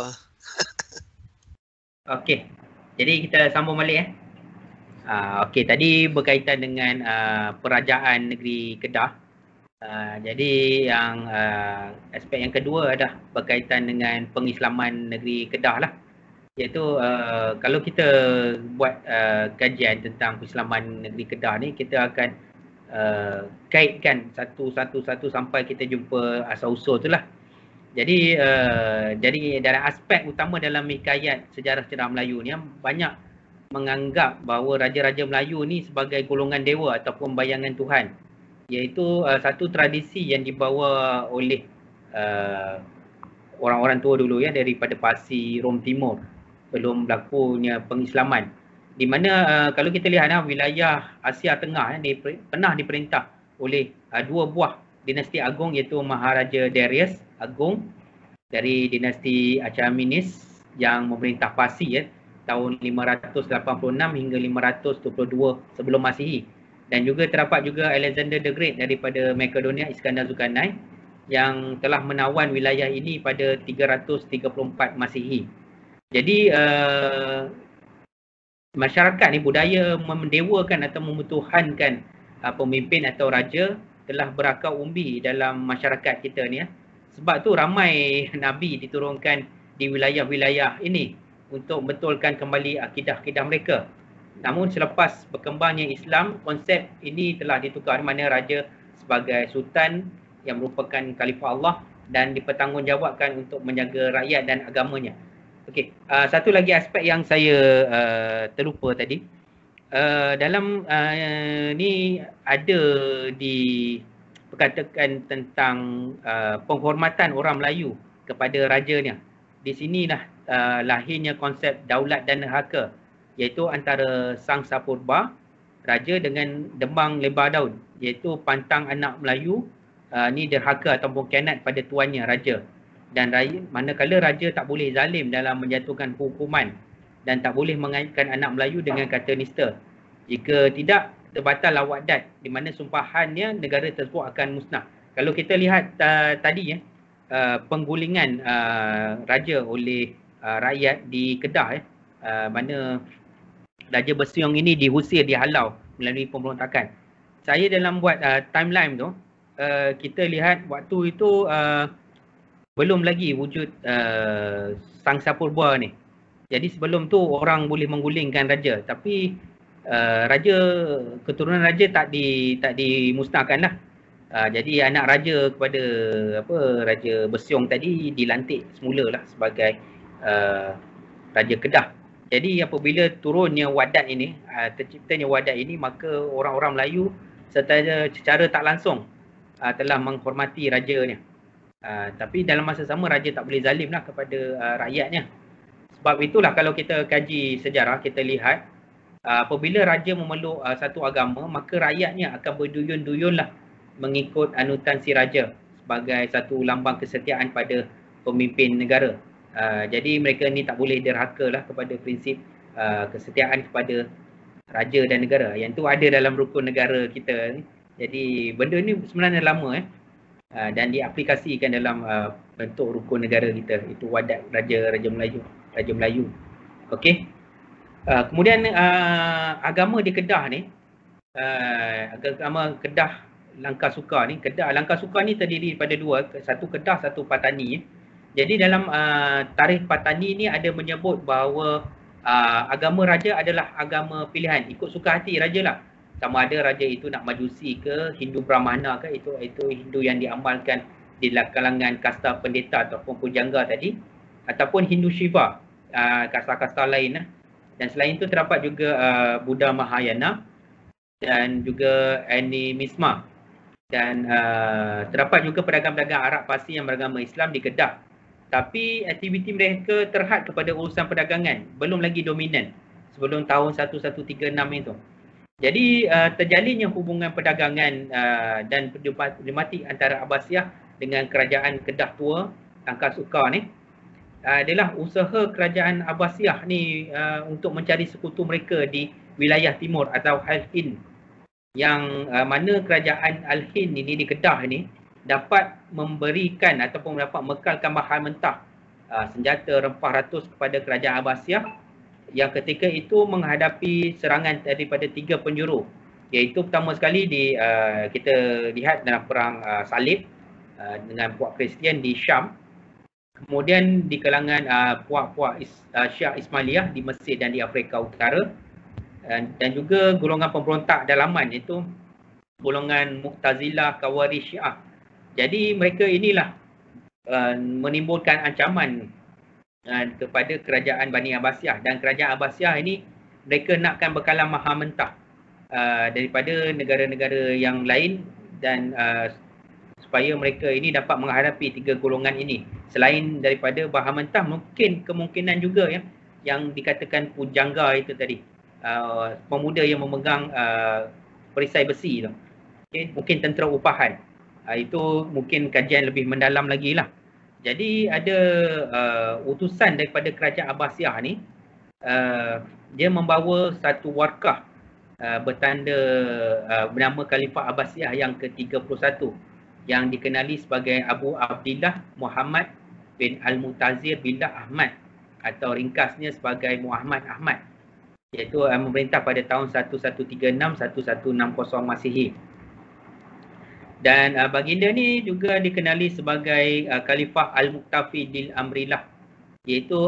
Okey. Jadi kita sambung balik okey, tadi berkaitan dengan perajaan negeri Kedah. Jadi yang aspek yang kedua adalah berkaitan dengan pengislaman negeri Kedah lah, iaitu kalau kita buat kajian tentang pengislaman negeri Kedah ni, kita akan kaitkan satu sampai kita jumpa asal-usul tu lah. Jadi dalam aspek utama dalam hikayat sejarah Melayu ni, banyak menganggap bahawa raja-raja Melayu ni sebagai golongan dewa ataupun bayangan Tuhan, iaitu satu tradisi yang dibawa oleh orang-orang tua dulu ya, daripada Parsi Rom Timur sebelum berlakunya pengislaman, di mana kalau kita lihat wilayah Asia Tengah pernah diperintah oleh dua buah dinasti agung, iaitu Maharaja Darius Agung dari dinasti Achaemenis yang memerintah Parsi ya, tahun 586 hingga 522 sebelum Masihi. Dan juga terdapat juga Alexander the Great daripada Makedonia, Iskandar Zulkarnain, yang telah menawan wilayah ini pada 334 Masihi. Jadi masyarakat ni budaya mendewakan atau memutuhankan pemimpin atau raja telah berakar umbi dalam masyarakat kita ni ya. Sebab tu ramai nabi diturunkan di wilayah-wilayah ini untuk betulkan kembali akidah-akidah mereka. Namun selepas berkembangnya Islam, konsep ini telah ditukar, di mana raja sebagai sultan yang merupakan khalifah Allah dan dipertanggungjawabkan untuk menjaga rakyat dan agamanya. Okey, satu lagi aspek yang saya terlupa tadi. Dalam ni ada diperkatakan tentang penghormatan orang Melayu kepada rajanya. Di sinilah lahirnya konsep daulat dan neraka, iaitu antara Sangsa Purba raja dengan Demang Lebar Daun, iaitu pantang anak Melayu ni derhaka ataupun khianat pada tuannya raja, dan manakala raja tak boleh zalim dalam menjatuhkan hukuman dan tak boleh mengaitkan anak Melayu dengan kata nista. Jika tidak, terbatal lawadat, di mana sumpahannya negara tersebut akan musnah. Kalau kita lihat tadi ya, penggulingan raja oleh rakyat di Kedah ya, mana Raja Bersiung ini dihusir, dihalau melalui pemberontakan. Saya dalam buat timeline tu, kita lihat waktu itu belum lagi wujud Sangsa Purba ni. Jadi sebelum tu orang boleh menggulingkan raja, tapi raja, keturunan raja tak dimusnahkan lah. Jadi anak raja kepada Raja Bersiung tadi dilantik semula lah sebagai Raja Kedah. Jadi apabila turunnya wadat ini, terciptanya wadat ini, maka orang-orang Melayu secara tak langsung telah menghormati rajanya. Tapi dalam masa sama, raja tak boleh zalimlah kepada rakyatnya. Sebab itulah kalau kita kaji sejarah, kita lihat apabila raja memeluk satu agama, maka rakyatnya akan berduyun-duyunlah mengikut anutan si raja sebagai satu lambang kesetiaan pada pemimpin negara. Jadi mereka ni tak boleh derhaka lah kepada prinsip kesetiaan kepada raja dan negara. Yang tu ada dalam rukun negara kita ni. Jadi benda ni sebenarnya lama dan diaplikasikan dalam bentuk rukun negara kita. Itu wadat Raja Melayu. Okey. Kemudian agama di Kedah ni, agama Kedah Langkasuka ni, Kedah Langkasuka ni terdiri daripada dua, satu Kedah, satu Patani ya. Jadi dalam tarikh Patani ni ada menyebut bahawa agama raja adalah agama pilihan, ikut suka hati raja lah. Sama ada raja itu nak Majusi ke, Hindu Brahmana ke, itu Hindu yang diamalkan di kalangan kasta pendeta ataupun Bujangga tadi, ataupun Hindu Shiva, kasta-kasta lain lah. Dan selain itu terdapat juga Buddha Mahayana dan juga Animisma. Dan terdapat juga pedagang-pedagang Arab Parsi yang beragama Islam di Kedah. Tapi aktiviti mereka terhad kepada urusan perdagangan, belum lagi dominan. sebelum tahun 1136 itu. Jadi terjadinya hubungan perdagangan dan diplomatik antara Abbasiyah dengan kerajaan Kedah Tua Tangka Suka ni adalah usaha kerajaan Abbasiyah ni untuk mencari sekutu mereka di wilayah timur atau Al-Hind, yang mana kerajaan Al-Hind ini di Kedah ni dapat memberikan ataupun dapat memekalkan bahan mentah, senjata rempah ratus kepada kerajaan Abbasiyah yang ketika itu menghadapi serangan daripada tiga penjuru, iaitu pertama sekali di kita lihat dalam perang salib dengan puak Kristian di Syam, kemudian di kalangan puak-puak Syiah Ismailiyah di Mesir dan di Afrika Utara, dan juga golongan pemberontak dalaman itu golongan Mu'tazilah, Khawarij, Syiah. Jadi mereka inilah menimbulkan ancaman kepada kerajaan Bani Abbasiyah, dan kerajaan Abbasiyah ini mereka nakkan bekalan maha mentah daripada negara-negara yang lain, dan supaya mereka ini dapat menghadapi tiga golongan ini. Selain daripada bahan mentah, mungkin kemungkinan juga ya, yang dikatakan Bujangga itu tadi, pemuda yang memegang perisai besi itu, okay, mungkin tentera upahan. Itu mungkin kajian lebih mendalam lagi lah. Jadi ada utusan daripada kerajaan Abbasiyah ni, dia membawa satu warkah bertanda bernama Khalifah Abbasiyah yang ke-31 yang dikenali sebagai Abu Abdillah Muhammad bin Al-Mutazir Billah Ahmad atau ringkasnya sebagai Muhammad Ahmad, iaitu memerintah pada tahun 1136-1160 Masihi. Dan baginda ni juga dikenali sebagai Khalifah Al-Muktafi Dil Amrillah, iaitu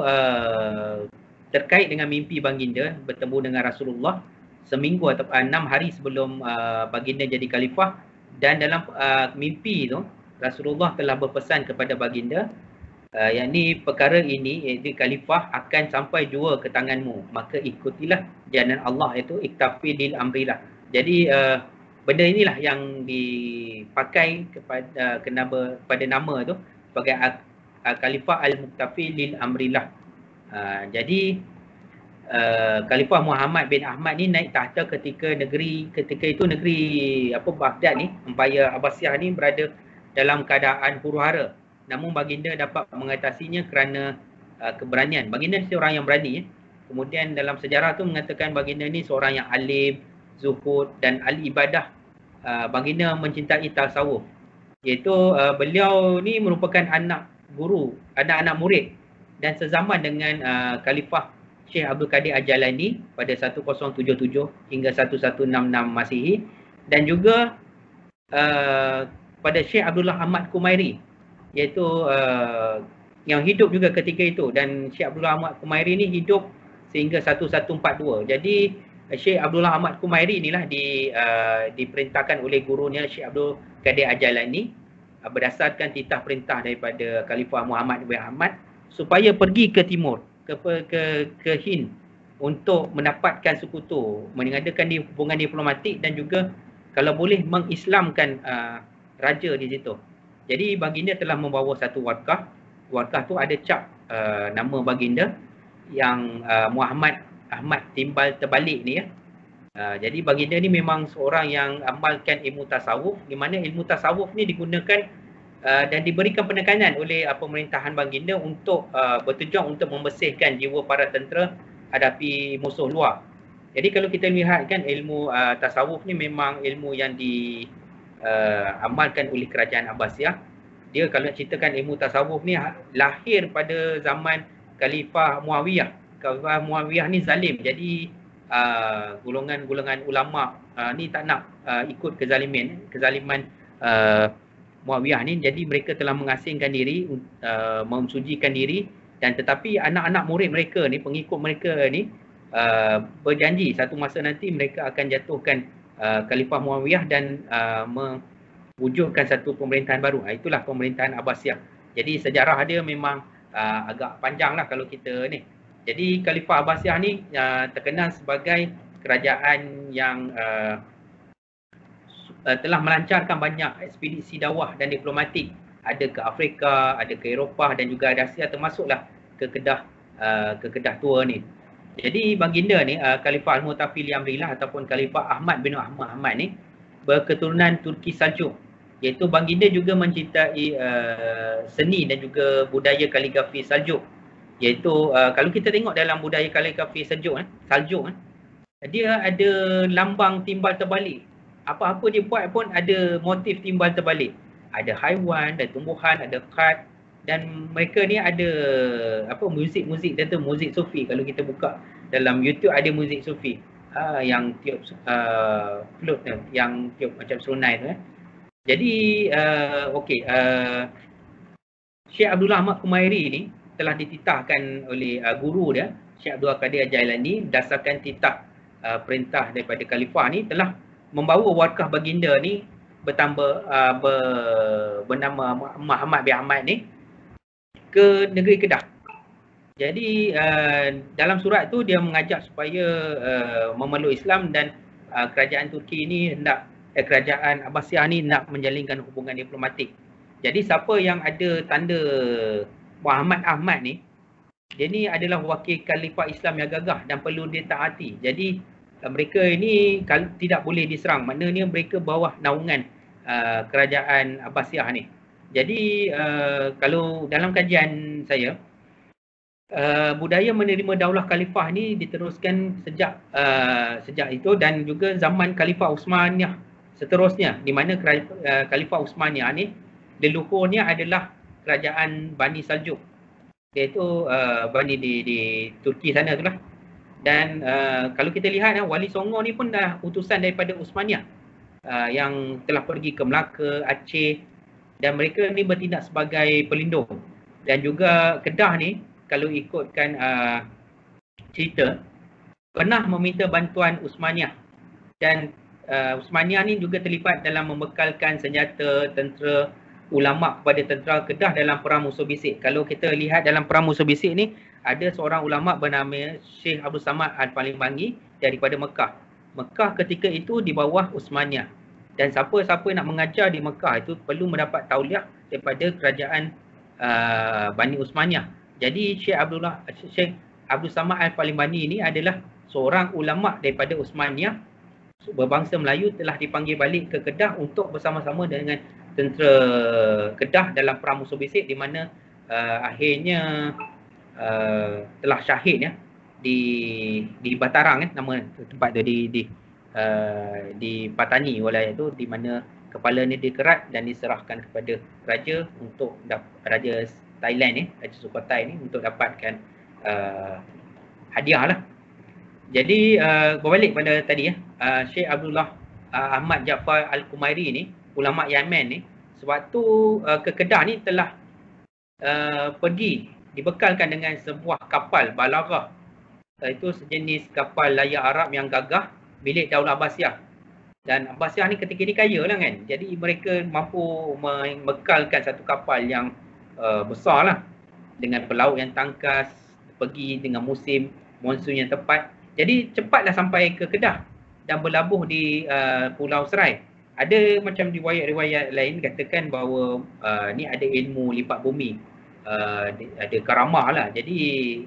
terkait dengan mimpi baginda bertemu dengan Rasulullah seminggu atau 6 hari sebelum baginda jadi khalifah. Dan dalam mimpi itu Rasulullah telah berpesan kepada baginda, yakni perkara ini, iaitu khalifah akan sampai jua ke tanganmu, maka ikutilah jalan Allah, iaitu Iktafi Dil Amrillah. Jadi benda inilah yang dipakai kepada pada nama tu sebagai Khalifah Al-Muktafi Lil Amrillah. Jadi Khalifah Muhammad bin Ahmad ni naik tahta ketika itu negeri apa, Baghdad ni, Empire Abbasiyah ni berada dalam keadaan huru-hara. Namun baginda dapat mengatasinya kerana keberanian. Baginda ni seorang yang berani. Kemudian dalam sejarah tu mengatakan baginda ni seorang yang alim, zuhud dan al-ibadah. Baginda mencintai tasawuf, iaitu beliau ni merupakan anak guru, anak-anak murid dan sezaman dengan Khalifah Syekh Abdul Qadir Al-Jalani pada 1077 hingga 1166 Masihi, dan juga pada Syekh Abdullah Ahmad Kumairi, iaitu yang hidup juga ketika itu. Dan Syekh Abdullah Ahmad Kumairi ni hidup sehingga 1142. Jadi Syekh Abdullah Ahmad Kumairi inilah diperintahkan oleh gurunya Syekh Abdul Qadir Al-Jalani berdasarkan titah perintah daripada Khalifah Muhammad bin Ahmad supaya pergi ke timur, ke Hind untuk mendapatkan sekutu, mengadakan hubungan diplomatik dan juga kalau boleh mengislamkan raja di situ. Jadi baginda telah membawa satu warkah. Warkah tu ada cap nama baginda yang Muhammad Ahmad timbal terbalik ni ya. Jadi baginda ni memang seorang yang amalkan ilmu tasawuf, di mana ilmu tasawuf ni digunakan dan diberikan penekanan oleh pemerintahan baginda untuk bertujuan untuk membersihkan jiwa para tentera hadapi musuh luar. Jadi kalau kita lihat kan, ilmu tasawuf ni memang ilmu yang diamalkan oleh kerajaan Abbasiyah. Dia kalau ceritakan ilmu tasawuf ni lahir pada zaman Khalifah Muawiyah. Khalifah Muawiyah ni zalim, jadi golongan-golongan ulama ni tak nak ikut kezaliman Muawiyah ni. Jadi mereka telah mengasingkan diri, mensucikan diri, dan tetapi anak-anak murid mereka ni, pengikut mereka ni berjanji satu masa nanti mereka akan jatuhkan Khalifah Muawiyah dan mewujudkan satu pemerintahan baru. Itulah pemerintahan Abbasiyah. Jadi sejarah dia memang agak panjang lah kalau kita ni. Jadi Khalifah Abbasiyah ni terkenal sebagai kerajaan yang telah melancarkan banyak ekspedisi dakwah dan diplomatik. Ada ke Afrika, ada ke Eropah dan juga ada Asia, termasuklah ke Kedah Tua ni. Jadi baginda ni, Khalifah Al-Mu'tafili Amrillah ataupun Khalifah Ahmad bin Ahmad ni berketurunan Turki Seljuk. Iaitu baginda juga mencintai seni dan juga budaya kaligrafi Seljuk. Iaitu kalau kita tengok dalam budaya kaligrafi Seljuk, dia ada lambang timbal terbalik. Apa-apa dia buat pun ada motif timbal terbalik. Ada haiwan, ada tumbuhan, ada kad. Dan mereka ni ada apa muzik-muzik, tentu muzik sufi. Kalau kita buka dalam YouTube ada muzik sufi yang tiup flute, yang tiup macam serunai tu. Jadi Syekh Abdullah Ahmad Kumairi ni telah dititahkan oleh guru dia, Syekh Abdul Qadir Jailani, berdasarkan titah perintah daripada khalifah ni telah membawa warkah baginda ni bertambah bernama Muhammad bin Ahmad ni ke negeri Kedah. Jadi dalam surat tu dia mengajak supaya memeluk Islam dan kerajaan Turki ni hendak kerajaan Abbasiyah ni nak menjalinkan hubungan diplomatik. Jadi siapa yang ada tanda Muhammad Ahmad ni, dia ni adalah wakil khalifah Islam yang gagah dan perlu ditaati. Jadi mereka ini tidak boleh diserang. Maknanya mereka bawah naungan kerajaan Abbasiyah ni. Jadi kalau dalam kajian saya, budaya menerima daulah khalifah ni diteruskan sejak sejak itu dan juga zaman Khalifah Uthmaniyah seterusnya, di mana Khalifah Uthmaniyah ni leluhurnya adalah kerajaan Bani Seljuk, iaitu Bani di Turki sana tu lah. Dan kalau kita lihat Wali Songo ni pun dah utusan daripada Uthmaniyah yang telah pergi ke Melaka, Aceh. Dan mereka ni bertindak sebagai pelindung. Dan juga Kedah ni, kalau ikutkan cerita, pernah meminta bantuan Uthmaniyah. Dan Uthmaniyah ni juga terlibat dalam membekalkan senjata, tentera, ulama' kepada tentera Kedah dalam Perang Musuh Bisik. Kalau kita lihat dalam Perang Musuh Bisik ni, ada seorang ulama' bernama Syekh Abdul Samad Al-Palembanggi daripada Mekah. Mekah ketika itu di bawah Uthmaniyah. Dan siapa-siapa nak mengajar di Mekah itu perlu mendapat tauliah daripada kerajaan Bani Uthmaniyah. Jadi Syekh Abdul Samad Al-Palembanggi ini adalah seorang ulama' daripada Uthmaniyah berbangsa Melayu, telah dipanggil balik ke Kedah untuk bersama-sama dengan tentera Kedah dalam Perang Musuh Bisik, di mana akhirnya telah syahid ya, di Batarang, nama tempat tu di Patani wilayah itu, di mana kepala ni dikerat dan diserahkan kepada raja untuk raja Thailand ni, raja Sukhothai ni, untuk dapatkan hadiah lah. Jadi berbalik pada tadi ya, Syekh Abdullah Ahmad Jaafar Al-Kumairi ni, ulama Yaman ni, sewaktu ke Kedah ni telah pergi dibekalkan dengan sebuah kapal balaghah, itu sejenis kapal layar Arab yang gagah milik Daulah Abbasiyah. Dan Abbasiyah ni ketika ni kaya lah kan. Jadi mereka mampu membekalkan satu kapal yang besar lah, dengan pelaut yang tangkas, pergi dengan musim monsun yang tepat. Jadi cepatlah sampai ke Kedah dan berlabuh di Pulau Serai. Ada macam riwayat-riwayat lain katakan bahawa ni ada ilmu lipat bumi, ada karamah lah. Jadi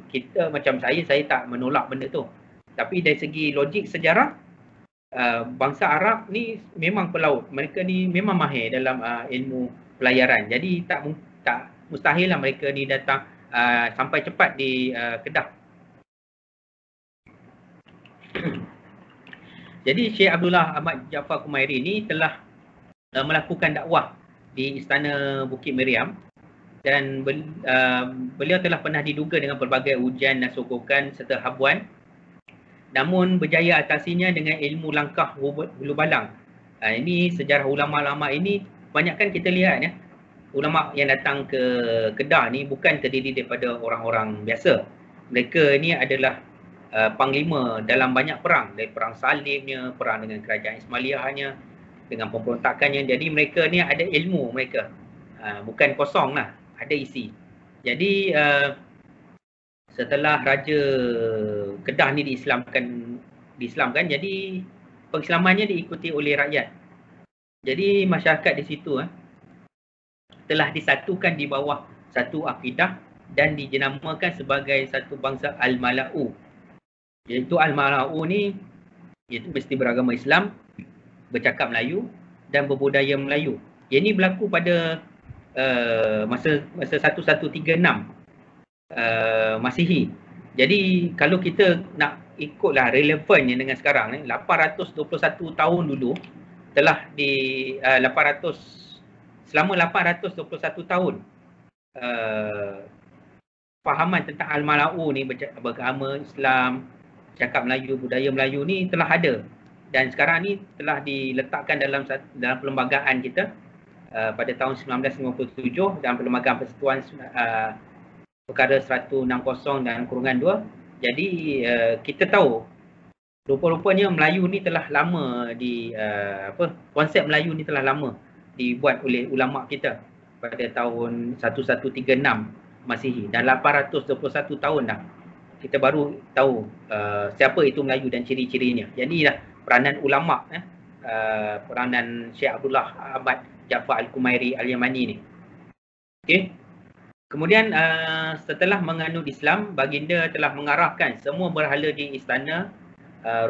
kita macam saya tak menolak benda tu. Tapi dari segi logik sejarah, bangsa Arab ni memang pelaut. Mereka ni memang mahir dalam ilmu pelayaran. Jadi tak mustahil lah mereka ni datang sampai cepat di Kedah. Jadi Syekh Abdullah Ahmad Jaafar Kumairi ni telah melakukan dakwah di Istana Bukit Meriam. Dan beliau telah pernah diduga dengan pelbagai ujian dan sogokan serta habuan. Namun berjaya atasinya dengan ilmu langkah hulu balang. Ini sejarah ulama-ulama ini banyakkan kita lihat ya. Ulama yang datang ke Kedah ni bukan terdiri daripada orang-orang biasa. Mereka ni adalah panglima dalam banyak perang, dari perang Salibnya, perang dengan kerajaan Ismailiyahnya, dengan pemberontakannya. Jadi mereka ni ada ilmu mereka. Bukan kosong lah, ada isi. Jadi setelah Raja Kedah ni diislamkan, jadi pengislamannya diikuti oleh rakyat. Jadi masyarakat di situ telah disatukan di bawah satu akidah dan dijenamakan sebagai satu bangsa Al-Mala'u. Iaitu al-mara'u ni, iaitu mesti beragama Islam, bercakap Melayu dan berbudaya Melayu. Yang ini berlaku pada masa 1136 Masihi. Jadi kalau kita nak ikutlah relevannya dengan sekarang ni, 821 tahun dulu telah di 821 tahun fahaman tentang al-mara'u ni, beragama Islam, cakap Melayu, budaya Melayu ni telah ada. Dan sekarang ni telah diletakkan dalam perlembagaan kita pada tahun 1957 dalam perlembagaan persatuan perkara 160 dan kurungan 2. Jadi kita tahu rupa-rupanya Melayu ni telah lama di konsep Melayu ni telah lama dibuat oleh ulama kita pada tahun 1136 Masihi, dan 821 tahun dah kita baru tahu siapa itu Melayu dan ciri-cirinya. Jadi inilah peranan ulama, peranan Syekh Abdullah Ahmad Jaafar Al-Kumairi Al-Yamani ni. Okey. Kemudian setelah menganut Islam, baginda telah mengarahkan semua berhala di istana,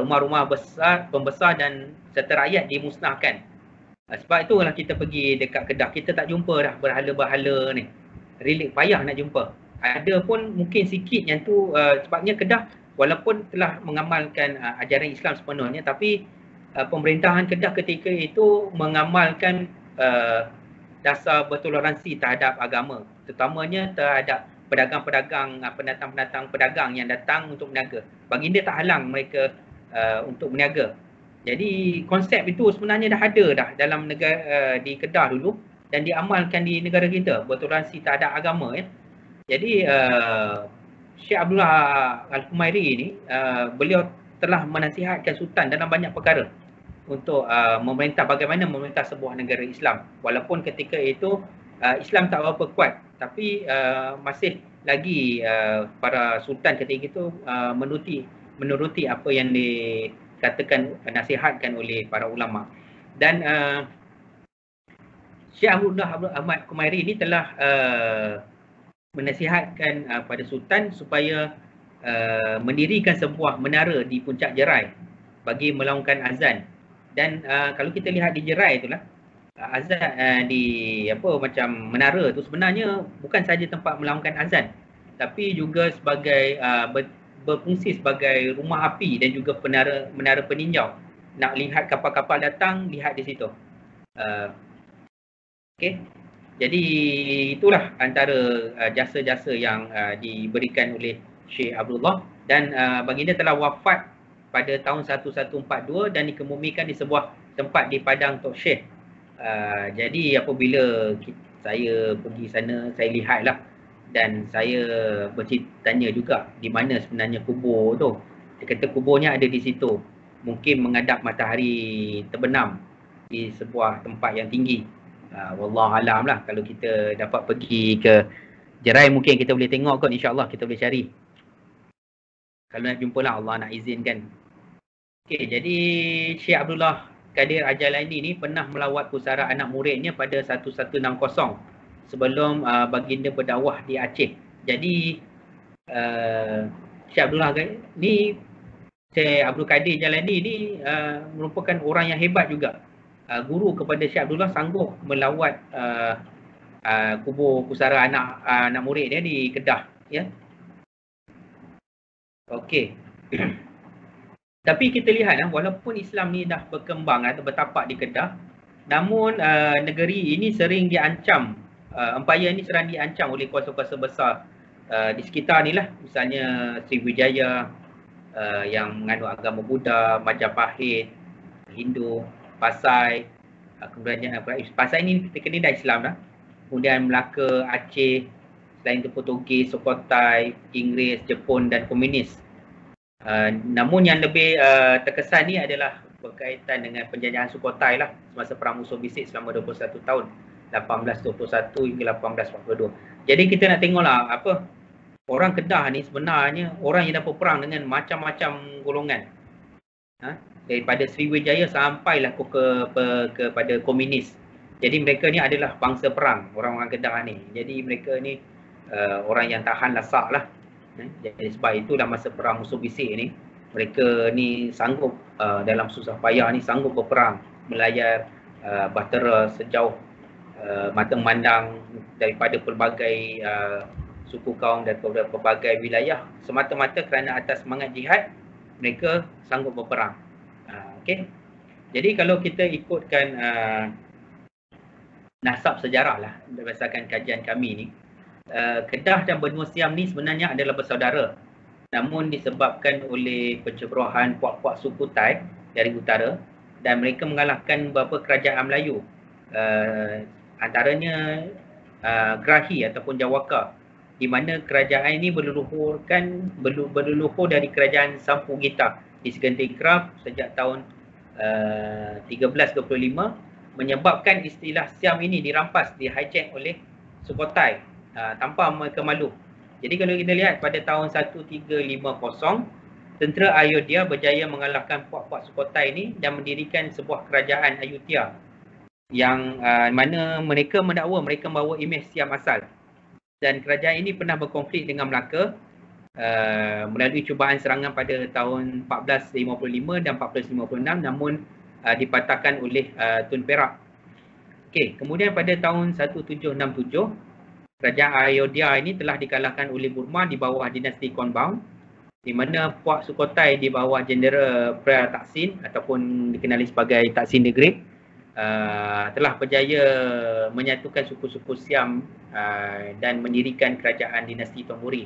rumah-rumah besar, pembesar dan serta rakyat dimusnahkan. Sebab itulah kita pergi dekat Kedah, kita tak jumpa dah berhala-berhala ni. Relik payah nak jumpa. Ada pun mungkin sikit yang tu, sebabnya Kedah walaupun telah mengamalkan ajaran Islam sepenuhnya, tapi pemerintahan Kedah ketika itu mengamalkan dasar bertoleransi terhadap agama, terutamanya terhadap pedagang-pedagang, pendatang-pendatang pedagang yang datang untuk berniaga. Baginda tak halang mereka untuk berniaga. Jadi konsep itu sebenarnya dah ada dah dalam negara di Kedah dulu dan diamalkan di negara kita, bertoleransi terhadap agama ya. Jadi Syekh Abdullah Al-Kumairi ini, beliau telah menasihatkan Sultan dalam banyak perkara untuk memerintah, bagaimana memerintah sebuah negara Islam. Walaupun ketika itu Islam tak berapa kuat, tapi masih lagi para Sultan ketika itu menuruti apa yang dikatakan, nasihatkan oleh para ulama. Dan Syekh Abdullah Ahmad Kumairi ini telah menasihatkan pada Sultan supaya mendirikan sebuah menara di puncak Jerai bagi melaungkan azan. Dan kalau kita lihat di Jerai itulah, azan di apa macam menara tu sebenarnya bukan saja tempat melaungkan azan, tapi juga sebagai berfungsi sebagai rumah api dan juga menara peninjau. Nak lihat kapal-kapal datang, lihat di situ. Okey. Jadi itulah antara jasa-jasa yang diberikan oleh Syekh Abdullah, dan baginda telah wafat pada tahun 1142 dan dikemumikan di sebuah tempat di Padang Tok Syekh. Jadi apabila saya pergi sana, saya lihatlah dan saya bertanya juga di mana sebenarnya kubur tu. Dia kata kuburnya ada di situ, mungkin menghadap matahari terbenam di sebuah tempat yang tinggi. Wallahualam lah, kalau kita dapat pergi ke Jerai mungkin kita boleh tengok kot, insyaAllah kita boleh cari. Kalau nak jumpa lah, Allah nak izinkan. Okey, jadi Syekh Abdullah Kadir Ajalaini ni pernah melawat pusara anak muridnya pada 1160 sebelum baginda berdakwah di Aceh. Jadi Syekh Abdullah ni, Syekh Abdul Kadir Ajalaini ni merupakan orang yang hebat juga. Guru kepada Syekh Abdullah sanggup melawat kubur pusara anak murid dia di Kedah ya. Okey. Tapi kita lihat walaupun Islam ni dah berkembang atau bertapak di Kedah, namun negeri ini sering diancam, empayar ni sering diancam oleh kuasa-kuasa besar di sekitar ni lah. Misalnya Sriwijaya yang menganut agama Buddha, Majapahit, Hindu, Pasai, kemudian Pasai ni kita kena dah Islam dah. Kemudian Melaka, Aceh, selain itu Portugis, Sokotai, Inggeris, Jepun dan Komunis. Namun yang lebih terkesan ni adalah berkaitan dengan penjajahan Sokotai lah, semasa Perang Musuh Bisik selama 21 tahun, 1821 hingga 1842. Jadi kita nak tengoklah apa orang Kedah ni sebenarnya orang yang dah berperang dengan macam-macam golongan. Daripada Sriwijaya sampailah kepada komunis. Jadi mereka ni adalah bangsa perang, orang-orang Kedah ni. Jadi mereka ni orang yang tahan lasak lah. Jadi sebab itulah masa Perang Musuh Bisik ni mereka ni sanggup dalam susah payah ni sanggup berperang, melayar bahtera sejauh mata memandang daripada pelbagai suku kaum dan pelbagai wilayah, semata-mata kerana atas semangat jihad mereka sanggup berperang. Okey. Jadi kalau kita ikutkan nasab sejarah lah berdasarkan kajian kami ni, Kedah dan benua Siam ni sebenarnya adalah bersaudara, namun disebabkan oleh pencerobohan puak-puak suku Thai dari utara dan mereka mengalahkan beberapa kerajaan Melayu, antaranya Grahi ataupun Jawaka, di mana kerajaan ini berleluhur dari kerajaan Sampu Gita di Segenting Krab sejak tahun 1325, menyebabkan istilah Siam ini dirampas, dihijack oleh Sukhothai tanpa mereka malu. Jadi kalau kita lihat pada tahun 1350, tentera Ayodhya berjaya mengalahkan puak-puak Sukhothai ini dan mendirikan sebuah kerajaan Ayutthaya yang mana mereka mendakwa mereka membawa imej Siam asal. Dan kerajaan ini pernah berkonflik dengan Melaka melalui cubaan serangan pada tahun 1455 dan 1456, namun dipatahkan oleh Tun Perak. Okey, kemudian pada tahun 1767, kerajaan Ayodhya ini telah dikalahkan oleh Burma di bawah dinasti Konbaun, di mana puak Sukhothai di bawah Jendera Pria Taksin ataupun dikenali sebagai Taksin the Great telah berjaya menyatukan suku-suku Siam dan mendirikan kerajaan dinasti Tombori.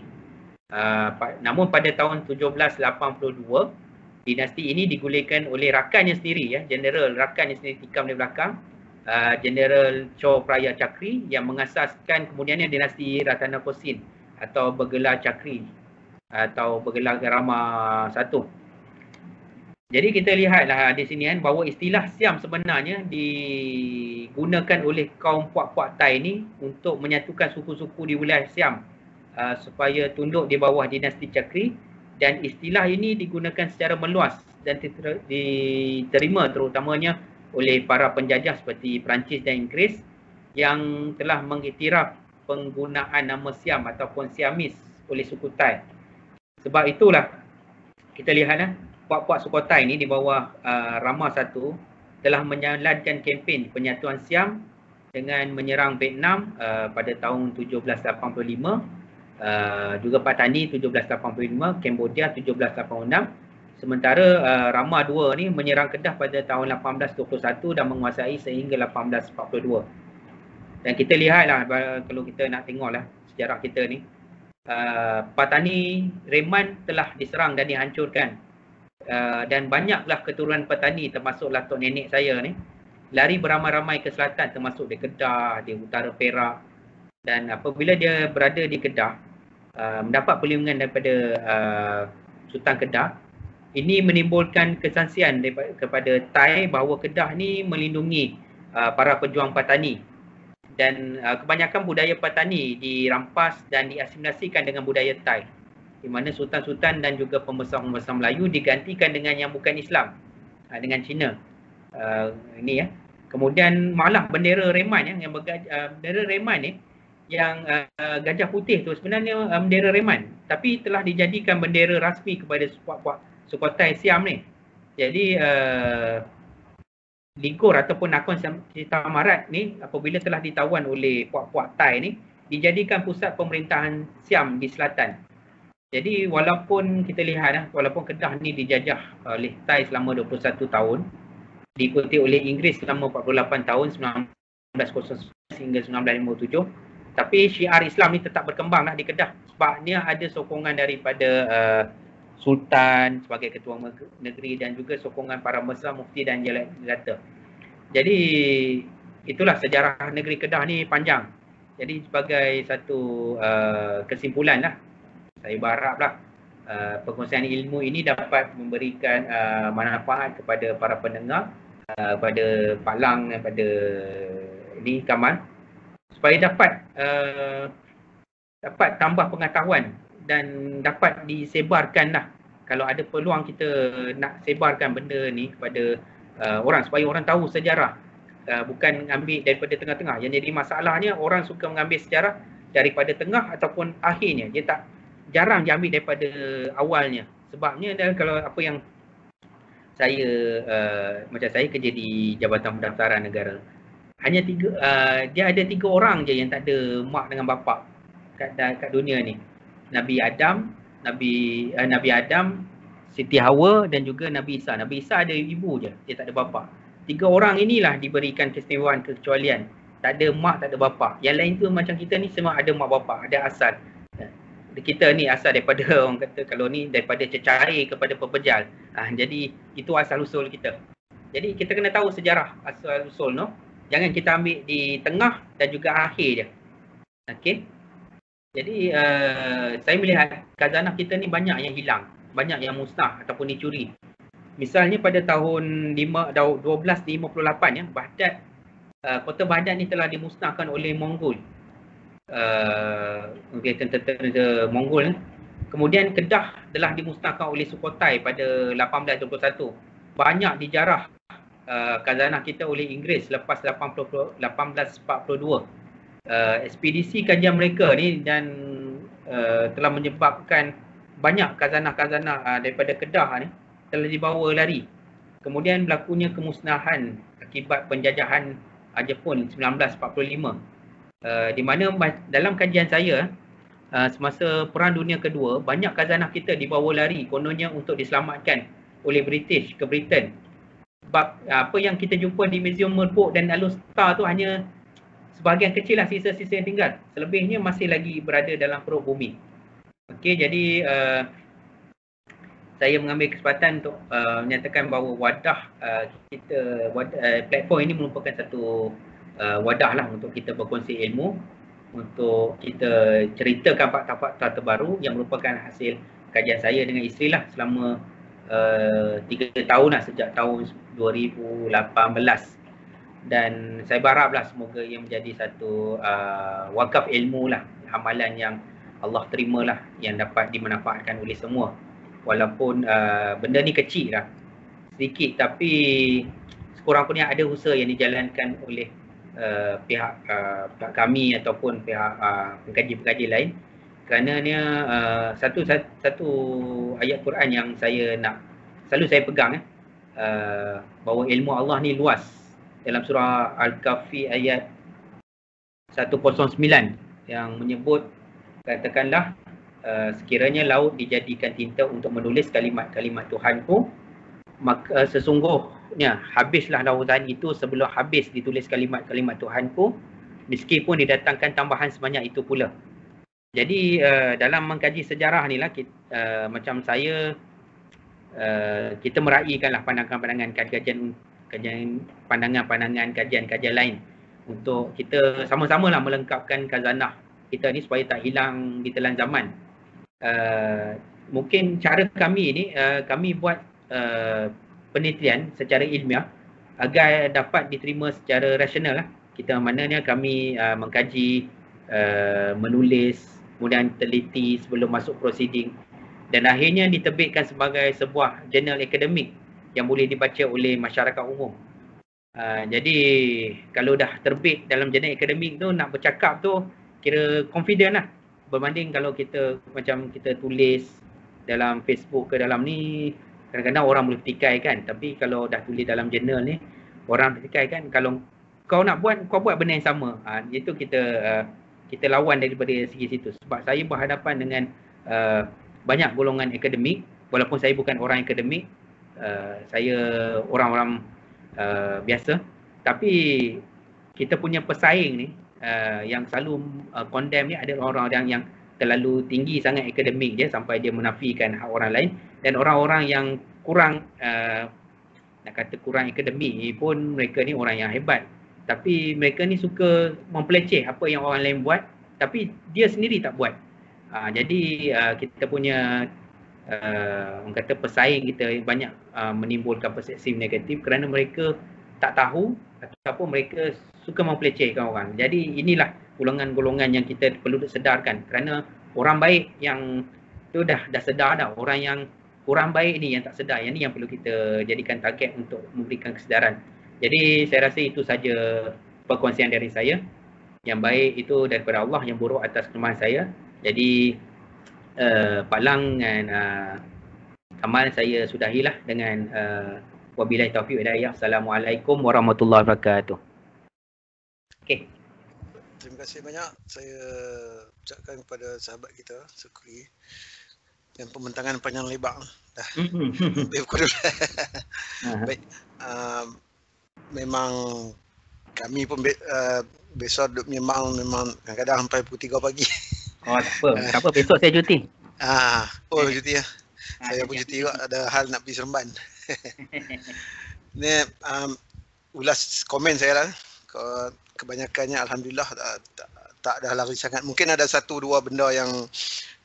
Namun pada tahun 1782, dinasti ini digulingkan oleh rakannya sendiri, Jeneral rakannya sendiri tikam dari belakang, Jeneral Chopraya Chakri yang mengasaskan kemudiannya dinasti Rattanakosin atau bergelar Chakri atau bergelar Garama satu. Jadi kita lihatlah di sini kan bahawa istilah Siam sebenarnya digunakan oleh kaum puak-puak Thai ini untuk menyatukan suku-suku di wilayah Siam supaya tunduk di bawah dinasti Chakri, dan istilah ini digunakan secara meluas dan diterima terutamanya oleh para penjajah seperti Perancis dan Inggeris yang telah mengiktiraf penggunaan nama Siam ataupun Siamis oleh suku Thai. Sebab itulah kita lihatlah puak-puak Sukhothai ini di bawah Rama I telah menjalankan kempen penyatuan Siam dengan menyerang Vietnam pada tahun 1785, juga Patani 1785, Cambodia 1786. Sementara Rama II ni menyerang Kedah pada tahun 1821 dan menguasai sehingga 1842. Dan kita lihatlah kalau kita nak tengoklah sejarah kita ni, Patani Reman telah diserang dan dihancurkan. Dan banyaklah keturunan petani termasuk latuk nenek saya ni lari beramai-ramai ke selatan, termasuk di Kedah, di utara Perak. Dan apabila dia berada di Kedah, mendapat perlindungan daripada Sultan Kedah, ini menimbulkan kesansian kepada Thai bahawa Kedah ni melindungi para pejuang petani. Dan kebanyakan budaya petani dirampas dan diasimilasikan dengan budaya Thai, di mana sultan-sultan dan juga pembesar-pembesar Melayu digantikan dengan yang bukan Islam, dengan Cina. Ini Kemudian malah bendera Reman yang bendera Reman ni yang gajah putih tu sebenarnya bendera Reman, tapi telah dijadikan bendera rasmi kepada puak-puak Sukhothai Siam ni. Jadi ligor ataupun akun Cita Marat ni apabila telah ditawan oleh puak-puak Thai ni dijadikan pusat pemerintahan Siam di selatan. Jadi walaupun kita lihat, walaupun Kedah ni dijajah oleh Thai selama 21 tahun, diikuti oleh Inggeris selama 48 tahun 1909 hingga 1957, tapi syiar Islam ni tetap berkembanglah di Kedah sebabnya ada sokongan daripada Sultan sebagai ketua negeri dan juga sokongan para mesra, mufti dan jelata. Jadi itulah sejarah negeri Kedah ni panjang. Jadi sebagai satu kesimpulanlah, saya berharaplah perkongsian ilmu ini dapat memberikan manfaat kepada para pendengar, kepada Pak Lang, kepada ini Kamal, supaya dapat tambah pengetahuan dan dapat disebarkanlah. Kalau ada peluang kita nak sebarkan benda ni kepada orang supaya orang tahu sejarah, bukan ambil daripada tengah-tengah. Yang jadi masalahnya orang suka mengambil sejarah daripada tengah ataupun akhirnya, dia tak jarang dia ambil daripada awalnya. Sebabnya adalah kalau apa yang saya macam saya kerja di Jabatan Pendaftaran Negara, hanya dia ada 3 orang je yang tak ada mak dengan bapa kat dunia ni. Nabi Adam, Siti Hawa dan juga Nabi Isa. Nabi Isa ada ibu je, dia tak ada bapa. 3 orang inilah diberikan keistimewaan, kekecualian. Tak ada mak, tak ada bapa. Yang lain tu macam kita ni semua ada mak bapa, ada asal. Kita ni asal daripada, orang kata kalau ni daripada cecair kepada pepejal. Jadi itu asal usul kita. Jadi kita kena tahu sejarah asal usul, no? Jangan kita ambil di tengah dan juga akhir je. Okey. Jadi saya melihat khazanah kita ni banyak yang hilang, banyak yang musnah ataupun dicuri. Misalnya pada tahun 1258 ya, Baghdad, kota Baghdad ni telah dimusnahkan oleh Mongol. Tentera Mongol. Kemudian Kedah telah dimusnahkan oleh Sukhothai pada 1821. Banyak dijarah khazanah kita oleh Inggeris selepas 1842. Ekspedisi kajian mereka ni dan telah menyebabkan banyak khazanah-khazanah daripada Kedah ni telah dibawa lari. Kemudian berlakunya kemusnahan akibat penjajahan Jepun 1945. Di mana dalam kajian saya semasa Perang Dunia Kedua, banyak khazanah kita dibawa lari kononnya untuk diselamatkan oleh British ke Britain. Sebab apa yang kita jumpa di Museum Merbuk dan Alustar tu hanya sebahagian kecil lah sisa-sisa yang tinggal. Selebihnya masih lagi berada dalam perut bumi. Okey, jadi saya mengambil kesempatan untuk menyatakan bahawa wadah platform ini merupakan satu wadah lah untuk kita berkongsi ilmu, untuk kita ceritakan fakta-fakta terbaru yang merupakan hasil kajian saya dengan isteri lah selama 3 tahun lah, sejak tahun 2018. Dan saya berharaplah semoga ia menjadi satu wakaf ilmu lah, amalan yang Allah terimalah, yang dapat dimanfaatkan oleh semua. Walaupun benda ni kecil lah, sedikit, tapi sekurang-kurangnya ada usaha yang dijalankan oleh pihak kami ataupun pihak pengkaji-pengkaji lain. Kerananya satu ayat Quran yang saya selalu saya pegang bahawa ilmu Allah ni luas. Dalam surah Al-Kahfi ayat 109 yang menyebut, katakanlah sekiranya laut dijadikan tinta untuk menulis kalimat-kalimat Tuhanku, maka sesungguhnya habislah lautan itu sebelum habis ditulis kalimat-kalimat Tuhanku, meskipun didatangkan tambahan sebanyak itu pula. Jadi dalam mengkaji sejarah ni lah, macam saya, kita meraikanlah pandangan-pandangan kajian lain untuk kita sama-samalah melengkapkan khazanah kita ni supaya tak hilang ditelan zaman. Mungkin cara kami ni, kami buat penelitian secara ilmiah agar dapat diterima secara rasional lah. Kita maknanya kami mengkaji, menulis, kemudian teliti sebelum masuk proceeding dan akhirnya diterbitkan sebagai sebuah jurnal akademik yang boleh dibaca oleh masyarakat umum. Jadi kalau dah terbit dalam jurnal akademik tu, nak bercakap tu kira confident lah, berbanding kalau kita macam kita tulis dalam Facebook ke dalam ni, kadang-kadang orang boleh petikai kan. Tapi kalau dah tulis dalam jurnal ni, orang petikai kan. Kalau kau nak buat, kau buat benda yang sama. Itu kita lawan daripada segi situ. Sebab saya berhadapan dengan banyak golongan akademik, walaupun saya bukan orang akademik. Saya orang-orang biasa, tapi kita punya pesaing ni yang selalu condemn ni adalah orang-orang yang terlalu tinggi sangat akademik je sampai dia menafikan hak orang lain, dan orang-orang yang kurang nak kata kurang akademik ni pun, mereka ni orang yang hebat tapi mereka ni suka mempeleceh apa yang orang lain buat tapi dia sendiri tak buat. Jadi kita punya orang kata pesaing kita banyak menimbulkan persepsi negatif kerana mereka tak tahu ataupun mereka suka mempelecehkan orang. Jadi inilah golongan-golongan yang kita perlu sedarkan, kerana orang baik yang tu dah sedar dah, orang yang kurang baik ni yang tak sedar. Yang ni yang perlu kita jadikan target untuk memberikan kesedaran. Jadi saya rasa itu saja perkongsian dari saya. Yang baik itu daripada Allah, yang buruk atas kelemahan saya. Jadi Pak Lang dan amal saya sudahilah dengan wabillahi taufiq wal hidayah. Assalamualaikum warahmatullahi wabarakatuh. Okey. Terima kasih banyak. Saya ucapkan kepada sahabat kita Sukri dan pembentangan panjang lebar dah. Baik. Memang kami pun besok duduk memang kadang-kadang sampai pukul 3 pagi. Oh, tak apa. Tak apa, besok saya cuti. Oh, cuti ya. Saya pun cuti juga, ada hal nak pergi Seremban. Ni ulas komen saya lah. Kebanyakannya alhamdulillah tak dah lari sangat. Mungkin ada satu dua benda yang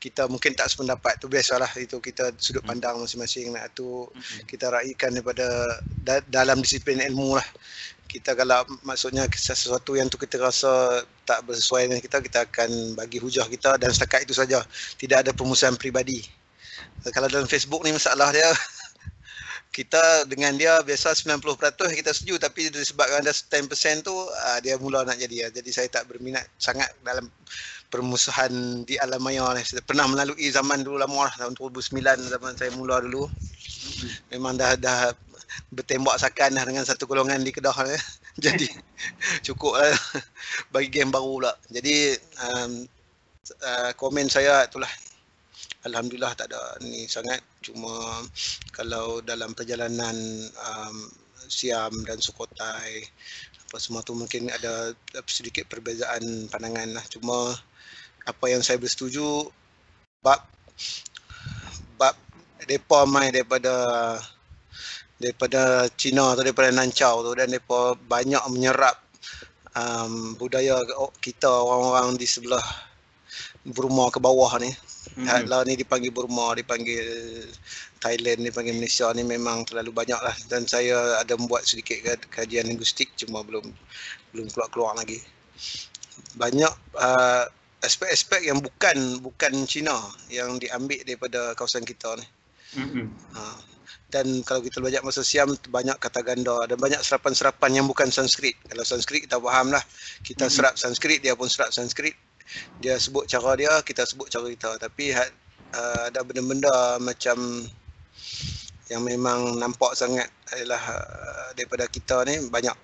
kita mungkin tak sependapat, tu biasalah, itu kita sudut pandang masing-masing nak tu kita raikan daripada dalam disiplin ilmu lah. Kita kalau maksudnya sesuatu yang tu kita rasa tak bersesuaian dengan kita, kita akan bagi hujah kita dan setakat itu saja. Tidak ada permusuhan peribadi. Kalau dalam Facebook ni masalah dia, kita dengan dia biasa 90% kita setuju, tapi disebabkan ada 10% tu dia mula nak jadi. Jadi saya tak berminat sangat dalam permusuhan di alam maya ni. Saya pernah melalui zaman dulu lama lah, tahun 2009 zaman saya mula dulu. Memang dah bertembak sakan dengan satu golongan di Kedah ya. Jadi cukup lah bagi game baru pula. Jadi komen saya itulah, alhamdulillah tak ada ni sangat. Cuma kalau dalam perjalanan Siam dan Sukhothai apa semua tu mungkin ada sedikit perbezaan pandangan lah. Cuma apa yang saya bersetuju bab depa mai daripada Cina atau daripada Nancau tu, dan depa banyak menyerap budaya kita orang-orang di sebelah Burma ke bawah ni. Kalau ni dipanggil Burma, dipanggil Thailand, dipanggil Malaysia ni memang terlalu banyak lah. Dan saya ada membuat sedikit kajian linguistik, cuma belum keluar lagi. Banyak aspek-aspek yang bukan Cina yang diambil daripada kawasan kita ni. Dan kalau kita belajar masa Siam, banyak kata ganda dan banyak serapan-serapan yang bukan Sanskrit. Kalau Sanskrit kita faham lah, kita serap Sanskrit, dia pun serap Sanskrit. Dia sebut cara dia, kita sebut cara kita. Tapi ada benda-benda macam yang memang nampak sangat adalah daripada kita ni banyak.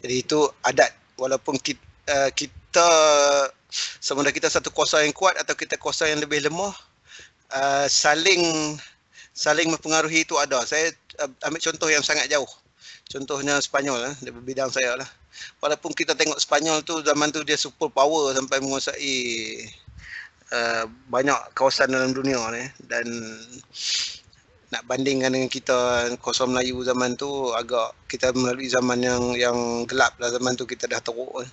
Jadi itu adat. Walaupun kita sebenarnya kita satu kuasa yang kuat atau kita kuasa yang lebih lemah, saling mempengaruhi itu ada. Saya ambil contoh yang sangat jauh. Contohnya Sepanyol lah, dari bidang saya lah. Walaupun kita tengok Sepanyol tu zaman tu dia super power sampai menguasai banyak kawasan dalam dunia ni, dan nak bandingkan dengan kita kawasan Melayu zaman tu agak kita melalui zaman yang gelap lah, zaman tu kita dah teruk.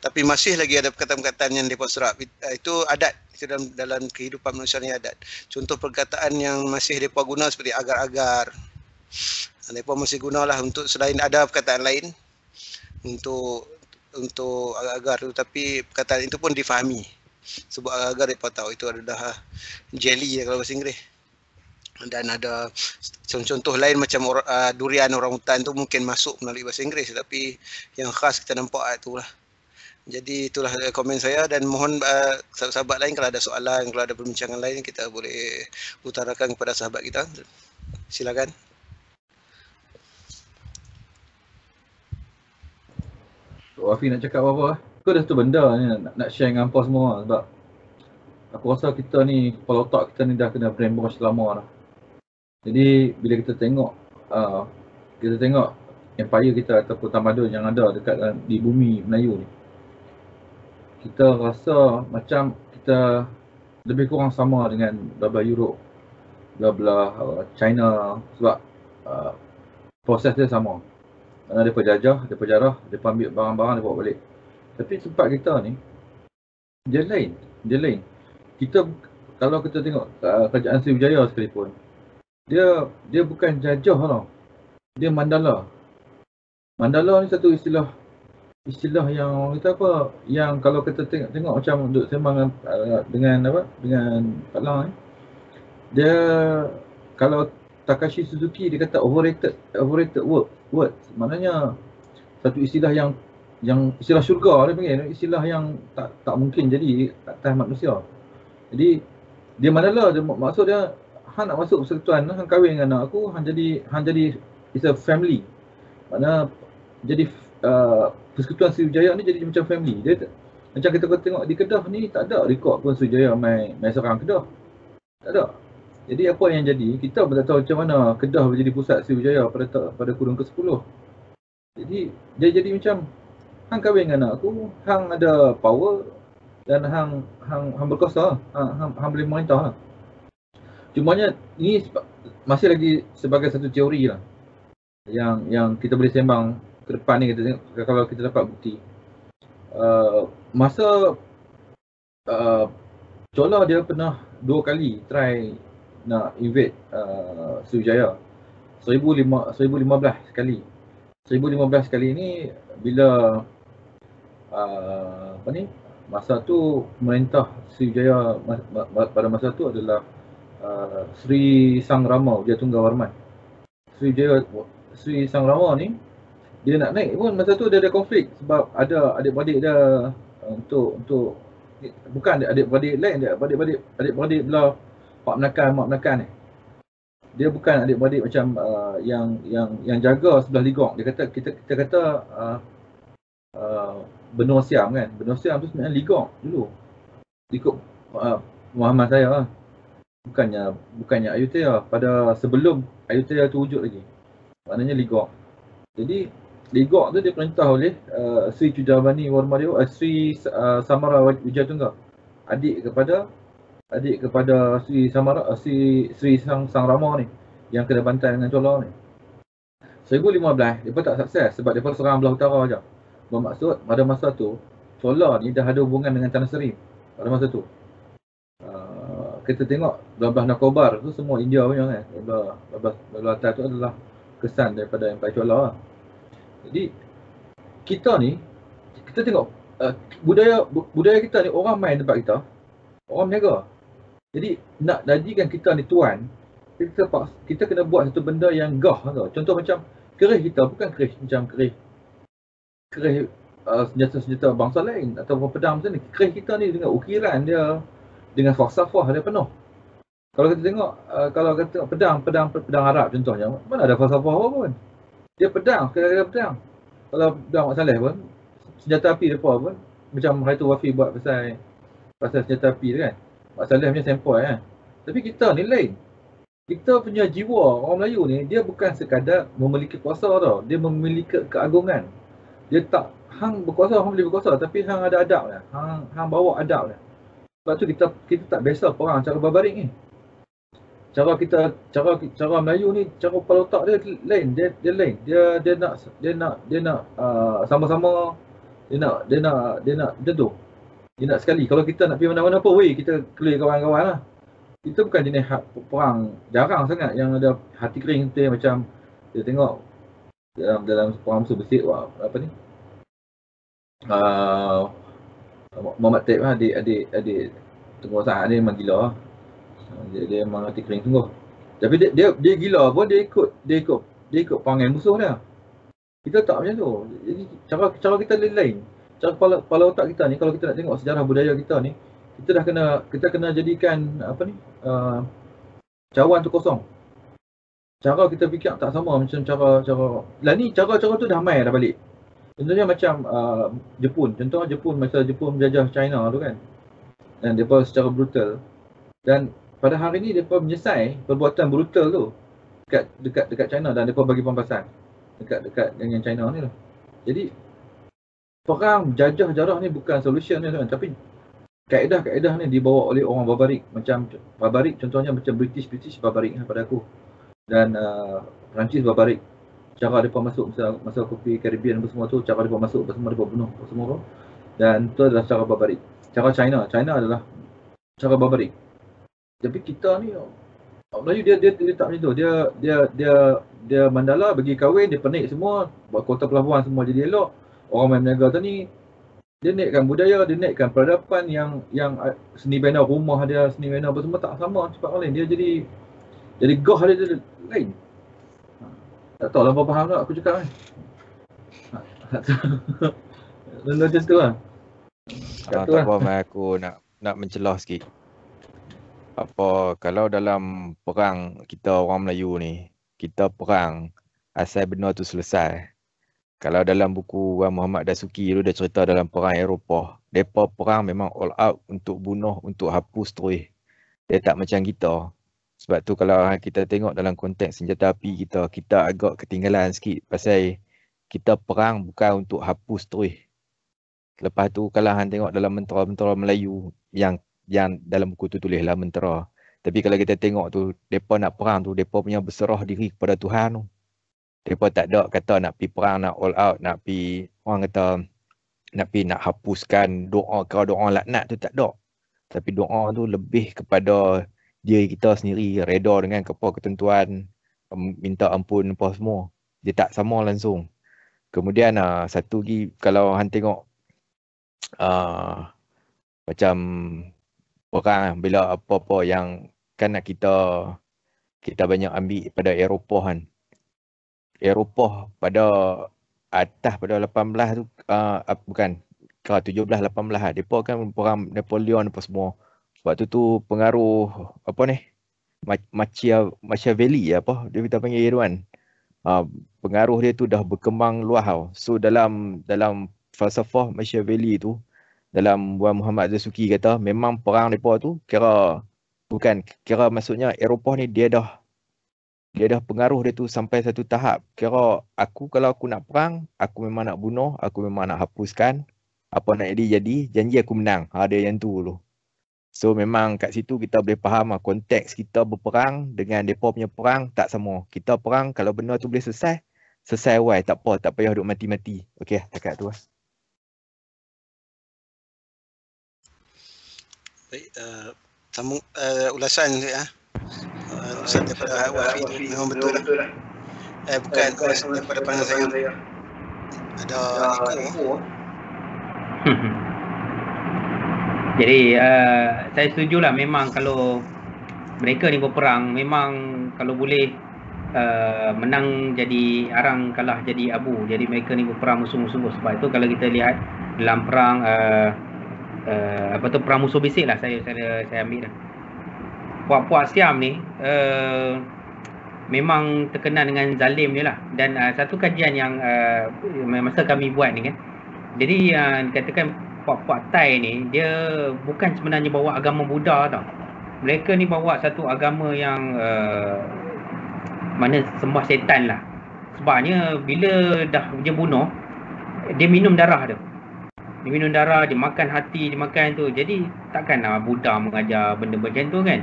Tapi masih lagi ada perkataan-perkataan yang mereka serap. Itu adat. Itu dalam kehidupan manusia ni adat. Contoh perkataan yang masih mereka guna seperti agar-agar. Mereka masih gunalah untuk selain ada perkataan lain untuk agar-agar tu, tapi perkataan itu pun difahami. Sebab agar-agar mereka tahu itu adalah jelly kalau bahasa Inggeris. Dan ada contoh lain macam durian orang hutan tu mungkin masuk melalui bahasa Inggeris, tapi yang khas kita nampak tu lah. Jadi itulah komen saya, dan mohon sahabat-sahabat lain kalau ada soalan, kalau ada perbincangan lain kita boleh utarakan kepada sahabat kita. Silakan. Tok Afi nak cakap apa-apa? Kau ada satu benda ni nak share dengan hangpa semua lah, sebab aku rasa kita ni kepala otak kita ni dah kena brainwash lama dah. Jadi bila kita tengok empire kita ataupun tamadun yang ada dekat di bumi Melayu ni, kita rasa macam kita lebih kurang sama dengan bla-bla Europe, bla-bla China, sebab proses dia sama. Mereka jajah, mereka jarah, mereka ambil barang-barang, mereka bawa balik. Tapi tempat kita ni, dia lain. Kita, kalau kita tengok kerajaan Sriwijaya sekalipun, dia bukan jajah tau, dia mandala. Mandala ni satu istilah yang orang kata apa, yang kalau kita tengok macam duduk sembang dengan Pak Lang ni, dia kalau Takashi Suzuki dia kata overrated word, maknanya satu istilah yang istilah syurga dia panggil, istilah yang tak mungkin jadi atas manusia. Jadi dia mandala, maksud dia hang nak masuk persekutuan, hang kahwin dengan anak aku, hang jadi it's a family. Maknanya jadi persekutuan Sriwijaya ni jadi macam family. Dia macam kita tengok di Kedah ni tak ada rekod pun Sriwijaya mai seorang Kedah. Tak ada. Jadi apa yang jadi, kita pun tak tahu macam mana Kedah menjadi pusat Sriwijaya pada kurun ke-10. Jadi dia jadi macam hang kahwin dengan anak aku, hang ada power dan hang berkuasa, hang boleh memerintah lah. Cumanya ini masih lagi sebagai satu teori lah yang kita boleh sembang ke depan ni, kita tengok kalau kita dapat bukti. Masa Chola dia pernah 2 kali try nak invade Sriwijaya. 1015 sekali. 1015 kali ni bila apa ni, masa tu pemerintah Sriwijaya pada masa tu adalah Sri Sang Rama Widyatunggawarman. Sri Sang Rama ni dia nak naik pun masa tu dia ada konflik sebab ada adik-beradik dia untuk bukan adik-beradik lain, dia adik-beradik belah Mak Menakan ni. Dia bukan adik-beradik macam yang jaga sebelah ligong. Dia kata kita kata benua Siam kan. Benua Siam tu sebenarnya ligong dulu. Ikut Muhammad saya lah. Bukannya Ayutthaya, pada sebelum Ayutthaya tu wujud lagi. Maknanya Ligok. Jadi Ligok tu diperintah oleh Sri Chudabani Warmadewa, Sri Samara Wijayatungga, adik kepada Sri Samara, Sri Sang Rama ni yang kena bantai dengan Chola ni. 1015 depa tak sukses sebab depa serang belah utara aja. Bermaksud pada masa tu Chola ni dah ada hubungan dengan Tanah Seri pada masa tu. Kita tengok belah-belah Nakobar tu semua India punya kan. Belah atas tu adalah kesan daripada Empire Chola lah. Jadi kita tengok budaya kita ni, orang main tempat kita, orang berniaga. Jadi nak jadikan kita ni tuan, kita kena buat satu benda yang gah tau. Contoh macam kerih kita bukan kerih macam kerih senjata-senjata bangsa lain ataupun pedang macam ni. Kerih kita ni dengan ukiran dia, dengan falsafah dia penuh. Kalau kita tengok pedang Arab contohnya, mana ada falsafah apa pun. Dia pedang, kadang-kadang pedang. Kalau pedang Mat Saleh pun, senjata api depa pun macam Raitu Wafi buat pasal senjata api tu kan. Mat Saleh punya sampel kan. Tapi kita ni lain. Kita punya jiwa orang Melayu ni, dia bukan sekadar memiliki kuasa tau, dia memiliki keagungan. Dia tak hang berkuasa, hang boleh berkuasa tapi hang ada adab lah. Hang bawa adab lah. Sebab tu kita tak biasa perang cara barbarik ni. Cara Melayu ni, cara kepala otak dia lain, dia lain. Dia nak sama-sama, dia nak tentu. Dia nak sekali. Kalau kita nak pergi mana-mana apa, weh kita clear kawan-kawan lah. Kita bukan jenis perang jarang sangat yang ada hati kering tu macam kita tengok dalam perang musuh besar apa ni? Muhammad Taib lah, adik Tengkuasaan ni memang gila lah. Dia memang hati kering sungguh. Tapi dia gila pun dia ikut perangai musuh dia. Kita tak macam tu. Jadi cara kita lain. Cara kepala otak kita ni, kalau kita nak tengok sejarah budaya kita ni, kita kena jadikan apa ni? Cawan tu kosong. Cara kita fikir tak sama macam cara. Lah ni cara-cara tu dah main dah balik. Contohnya macam Jepun. Contoh Jepun masa Jepun menjajah China tu kan. Dan mereka secara brutal. Dan pada hari ni mereka menyesai perbuatan brutal tu dekat China dan mereka bagi pampasan dekat dengan China ni lah. Jadi perang jajah jarah ni bukan solution ni kan, tapi kaedah-kaedah ni dibawa oleh orang barbarik. Macam barbarik contohnya macam British barbarik pada aku. Dan Perancis barbarik. Cara mereka masuk masa kopi Caribbean apa semua tu, cara mereka masuk apa semua, mereka bunuh apa semua tu. Dan tu adalah cara barbarik. Cara China adalah cara barbarik. Tapi kita ni orang Melayu dia tak macam tu. Dia mandala bagi kahwin, dia penik semua, buat kota pelabuhan semua jadi elok. Orang main berniaga tu ni dia naikkan budaya, dia naikkan peradaban yang seni bina rumah dia, seni bina apa semua tak sama cepat lain. Dia jadi gah dia lain. Tak tahu lah apa faham tak aku cakap kan. Tak tahu. Benda macam tu lah. Tak apa, aku nak mencelah sikit. apa, kalau dalam perang kita orang Melayu ni, kita perang asal benda tu selesai. Kalau dalam buku Muhammad Dasuki tu, dia cerita dalam perang Eropah, mereka perang memang all out untuk bunuh, untuk hapus terus. Dia tak macam kita. Sebab tu kalau kita tengok dalam konteks senjata api kita, kita agak ketinggalan sikit pasal kita perang bukan untuk hapus terus. Lepas tu kalau hang tengok dalam mentera-mentera Melayu yang dalam buku tu tulislah mentera. Tapi kalau kita tengok tu, depa nak perang tu, depa punya berserah diri kepada Tuhan tu. Depa tak ada kata nak pi perang, nak all out, nak pi orang kata nak pi nak hapuskan doa kau, doa laknat tu tak ada. Tapi doa tu lebih kepada diri kita sendiri, reda dengan apa ketentuan, minta ampun apa semua. Dia tak sama langsung. Kemudian satu lagi kalau hang tengok macam perang bila apa-apa yang kan kita banyak ambil pada Eropah kan. Eropah pada atas pada 18 tu bukan ke 17 18 ah, depa kan perang Napoleon apa semua. Waktu tu pengaruh apa ni? Machiavelli apa dia kita panggil Irwan. Pengaruh dia tu dah berkembang luas tau. So dalam falsafah Machiavelli tu, dalam Muhammad Dasuki kata memang perang mereka tu kira maksudnya Eropah ni dia dah pengaruh dia tu sampai satu tahap kira aku kalau aku nak perang, aku memang nak bunuh, aku memang nak hapuskan, apa nak jadi, janji aku menang. Dia yang tu dulu. So memang kat situ kita boleh faham konteks kita berperang dengan mereka punya perang tak sama. Kita perang kalau benda tu boleh selesai awal, tak apa, tak payah duk mati-mati. Okey, cakap tu lah. Baik, sambung ulasan tu ya. Ulasan daripada Wafi ni memang betul lah. Bukan ulasan daripada pandang saya. Ada Eko. Jadi saya setujulah memang kalau mereka ni berperang memang kalau boleh menang jadi arang, kalah jadi abu. Jadi mereka ni berperang musuh-musuh. Sebab itu kalau kita lihat dalam perang perang musuh bisik lah saya ambil dah. Puak-puak Siam ni memang terkenal dengan zalim je lah. Dan satu kajian yang masa kami buat ni kan, jadi dikatakan puak-puak Thai ni dia bukan sebenarnya bawa agama Buddha tau. Mereka ni bawa satu agama yang mana sembah setan lah. Sebabnya bila dah dia bunuh, dia minum darah tu. Dia minum darah, dia makan hati, dia makan tu. Jadi takkanlah Buddha mengajar benda macam tu kan.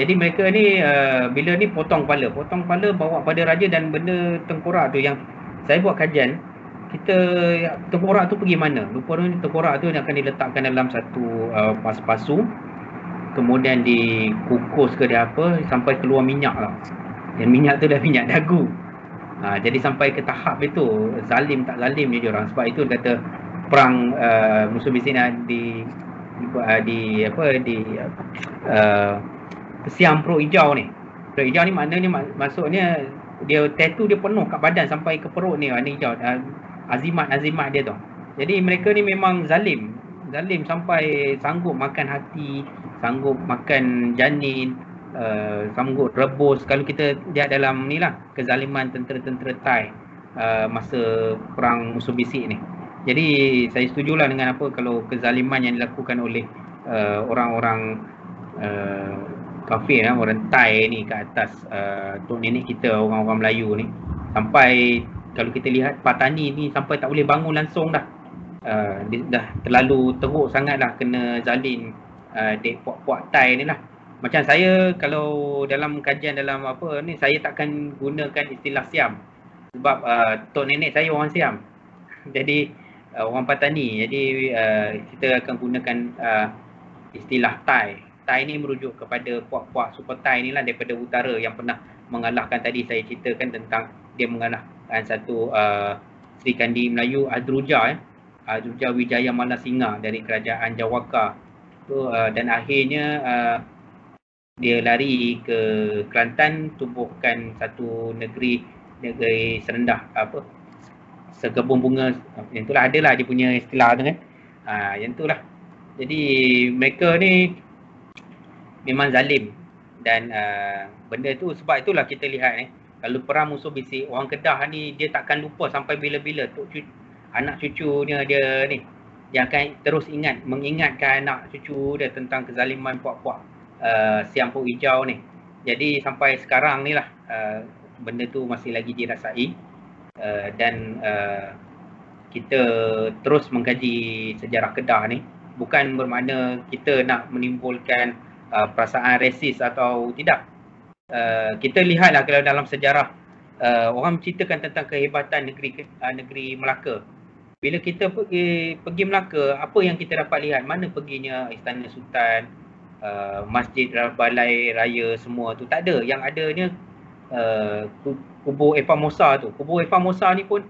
Jadi mereka ni bila ni potong kepala bawa pada raja dan benda tengkorak tu yang saya buat kajian. Kita tengkorak tu pergi mana? Lupa tu tengkorak tu akan diletakkan dalam satu pasu. Kemudian dikukus ke dia apa sampai keluar minyak lah. Dan minyak tu dah minyak dagu. Jadi sampai ke tahap itu zalim tak zalim dia orang. Sebab itu kata perang musuh bisik di Siam perut hijau ni. Perut hijau ni maknanya maksudnya dia tattoo dia penuh kat badan sampai ke perut ni warna hijau. Azimat dia tu. Jadi mereka ni memang zalim sampai sanggup makan hati, sanggup makan janin. Sanggup rebus. Kalau kita lihat dalam ni lah kezaliman tentera-tentera Thai masa perang musuh bisik ni. Jadi saya setujulah dengan apa kalau kezaliman yang dilakukan oleh orang-orang kafir orang Thai ni ke atas tok nenek kita orang-orang Melayu ni. Sampai kalau kita lihat Patani ni sampai tak boleh bangun langsung dah. Dah terlalu teruk sangat lah kena zalim dek puak-puak Thai ni lah. Macam saya kalau dalam kajian dalam apa ni, saya takkan gunakan istilah Siam. Sebab tok nenek saya orang Siam. Jadi orang Patani. Jadi kita akan gunakan istilah Thai. Thai ni merujuk kepada puak-puak super Thai ni lah daripada utara yang pernah mengalahkan tadi saya ceritakan tentang dia mengalahkan satu Sri Kandi Melayu Adruja. Adruja Wijaya Malasingha dari kerajaan Jawaka. So, dan akhirnya dia lari ke Kelantan tubuhkan satu negeri serendah apa sekebun bunga yang itulah adalah dia punya istilah tu kan yang itulah. Jadi mereka ni memang zalim. Dan benda tu, sebab itulah kita lihat kalau perang musuh bisik, orang Kedah ni dia takkan lupa sampai bila-bila. Anak cucunya dia ni, dia akan terus ingat, mengingatkan anak cucu dia tentang kezaliman puak-puak Siam Puak Hijau ni. Jadi sampai sekarang ni lah benda tu masih lagi dirasai. Dan kita terus mengkaji sejarah Kedah ni. Bukan bermakna kita nak menimbulkan perasaan resis atau tidak. Kita lihatlah kalau dalam sejarah orang menceritakan tentang kehebatan negeri Melaka. Bila kita pergi Melaka, apa yang kita dapat lihat? Mana perginya Istana Sultan, masjid, balai raya, semua tu tak ada. Yang adanya kubur Epa Mosa tu. Kubur Epa Mosa ni pun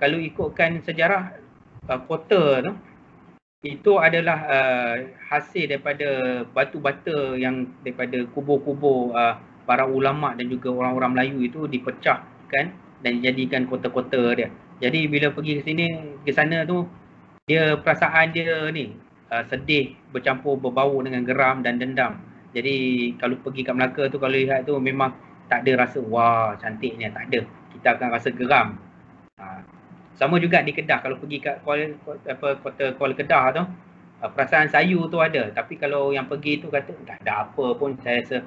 kalau ikutkan sejarah kota tu, itu adalah hasil daripada batu-bata yang daripada kubur-kubur para ulama dan juga orang-orang Melayu itu dipecahkan dan dijadikan kota-kota dia. Jadi bila pergi ke sana tu, dia perasaan dia ni sedih, bercampur, berbau dengan geram dan dendam. Jadi kalau pergi kat Melaka tu, kalau lihat tu memang tak ada rasa wah cantiknya, tak ada. Kita akan rasa geram. Sama juga di Kedah, kalau pergi kat kota Kuala Kedah tu, perasaan sayu tu ada. Tapi kalau yang pergi tu kata tak ada apa pun, saya rasa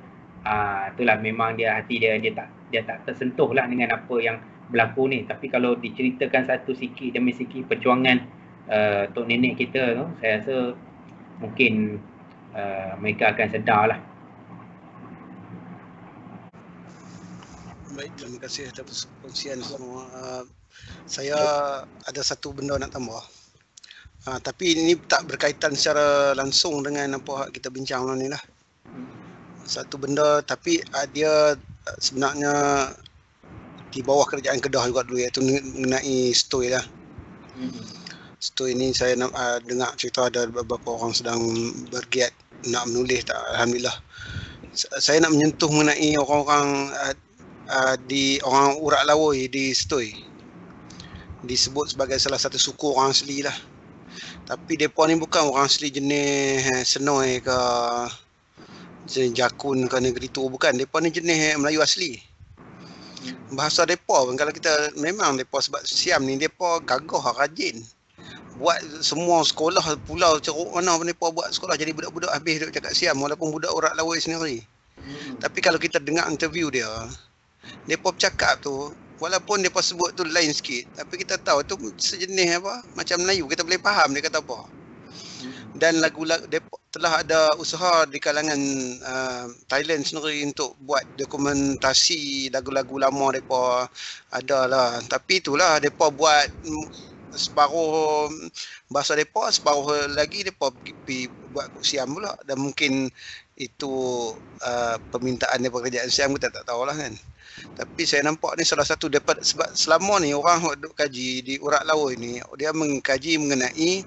itulah memang dia, hati dia tak tersentuh lah dengan apa yang berlaku ni. Tapi kalau diceritakan satu sikit demi sikit perjuangan tok nenek kita tu, saya rasa mungkin mereka akan sedar lah. Baik, terima kasih atas perkongsian semua. Saya ada satu benda nak tambah. Tapi ini tak berkaitan secara langsung dengan apa kita bincang malam ni lah. Satu benda tapi dia sebenarnya di bawah kerajaan Kedah juga dulu, iaitu mengenai stoi lah. Stoi ni saya dengar cerita ada beberapa orang sedang bergiat nak menulis. Alhamdulillah. Saya nak menyentuh mengenai orang-orang di orang Urak Lawi di Stoi, disebut sebagai salah satu suku orang asli lah. Tapi mereka ni bukan orang asli jenis Senoi ke jenis Jakun ke negeri tu, bukan. Mereka ni jenis Melayu asli. Bahasa mereka pun kalau kita, memang mereka sebab Siam ni mereka gagah, rajin. Buat semua sekolah pulau ceruk mana pun mereka buat sekolah. Jadi budak-budak habis duduk cakap Siam walaupun budak Urak Lawi sendiri. Tapi kalau kita dengar interview dia, mereka bercakap tu, walaupun mereka sebut tu lain sikit, tapi kita tahu tu sejenis apa, macam Melayu, kita boleh faham dia kata apa. Dan lagu-lagu, telah ada usaha di kalangan Thailand sendiri untuk buat dokumentasi lagu-lagu lama mereka adalah. Tapi itulah mereka buat separuh bahasa mereka, separuh lagi mereka pergi buat Siam pula. Dan mungkin itu permintaan daripada kerajaan Siam, kita tak tahulah kan. Tapi saya nampak ni salah satu daripada, sebab selama ni orang duk kaji di Urak Lawi ni, dia mengkaji mengenai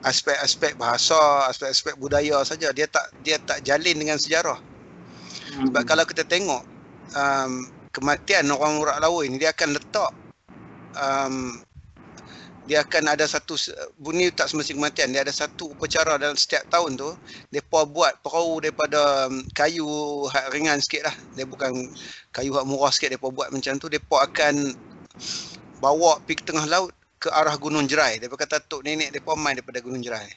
aspek-aspek bahasa, aspek-aspek budaya saja. Dia tak jalin dengan sejarah. Sebab kalau kita tengok kematian orang Urak Lawi ni, dia akan letak dia akan ada satu bunyi, tak semestinya kematian, dia ada satu upacara dalam setiap tahun tu. Mereka buat perahu daripada kayu hak ringan sikit lah, dia bukan kayu hak murah sikit. Mereka buat macam tu, mereka akan bawa pergi tengah laut ke arah Gunung Jerai. Mereka kata tok nenek mereka main daripada Gunung Jerai.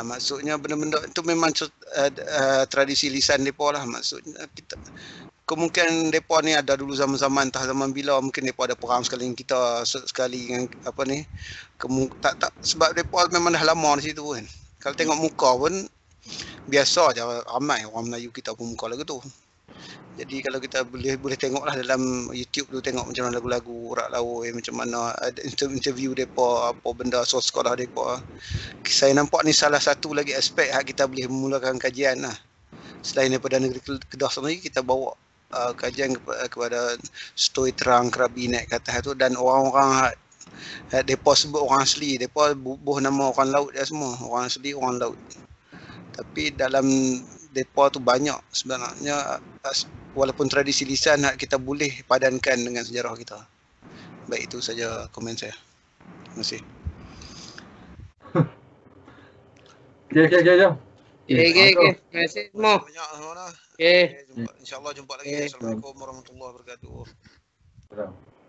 Maksudnya benda-benda tu memang tradisi lisan mereka lah. Maksudnya kita, kemungkinan mereka ni ada dulu zaman-zaman, entah zaman bila, mungkin mereka ada perang sekali dengan kita, sekali dengan apa ni. Tak sebab mereka memang dah lama di situ kan. Kalau tengok muka pun biasa je, ramai orang Melayu kita pun muka lagu tu. Jadi kalau kita boleh tengoklah dalam YouTube tu, tengok macam mana lagu-lagu Urak Lawi, macam mana ada interview mereka, apa benda source sekolah mereka. Saya nampak ni salah satu lagi aspek hak kita boleh memulakan kajian lah. Selain daripada negeri Kedah sendiri, kita bawa kajian kepada Stoi, Terang, Kerabi, naik kata tu. Dan orang-orang mereka sebut orang asli, mereka bubuh nama orang laut dia semua, orang asli, orang laut. Tapi dalam mereka tu banyak sebenarnya, walaupun tradisi lisan kita boleh padankan dengan sejarah kita. Baik, itu saja komen saya. Terima kasih. Okay, jom. Okey. Terima kasih semua. Banyak semua. Okey. Insya-Allah jumpa lagi. Assalamualaikum warahmatullahi wabarakatuh.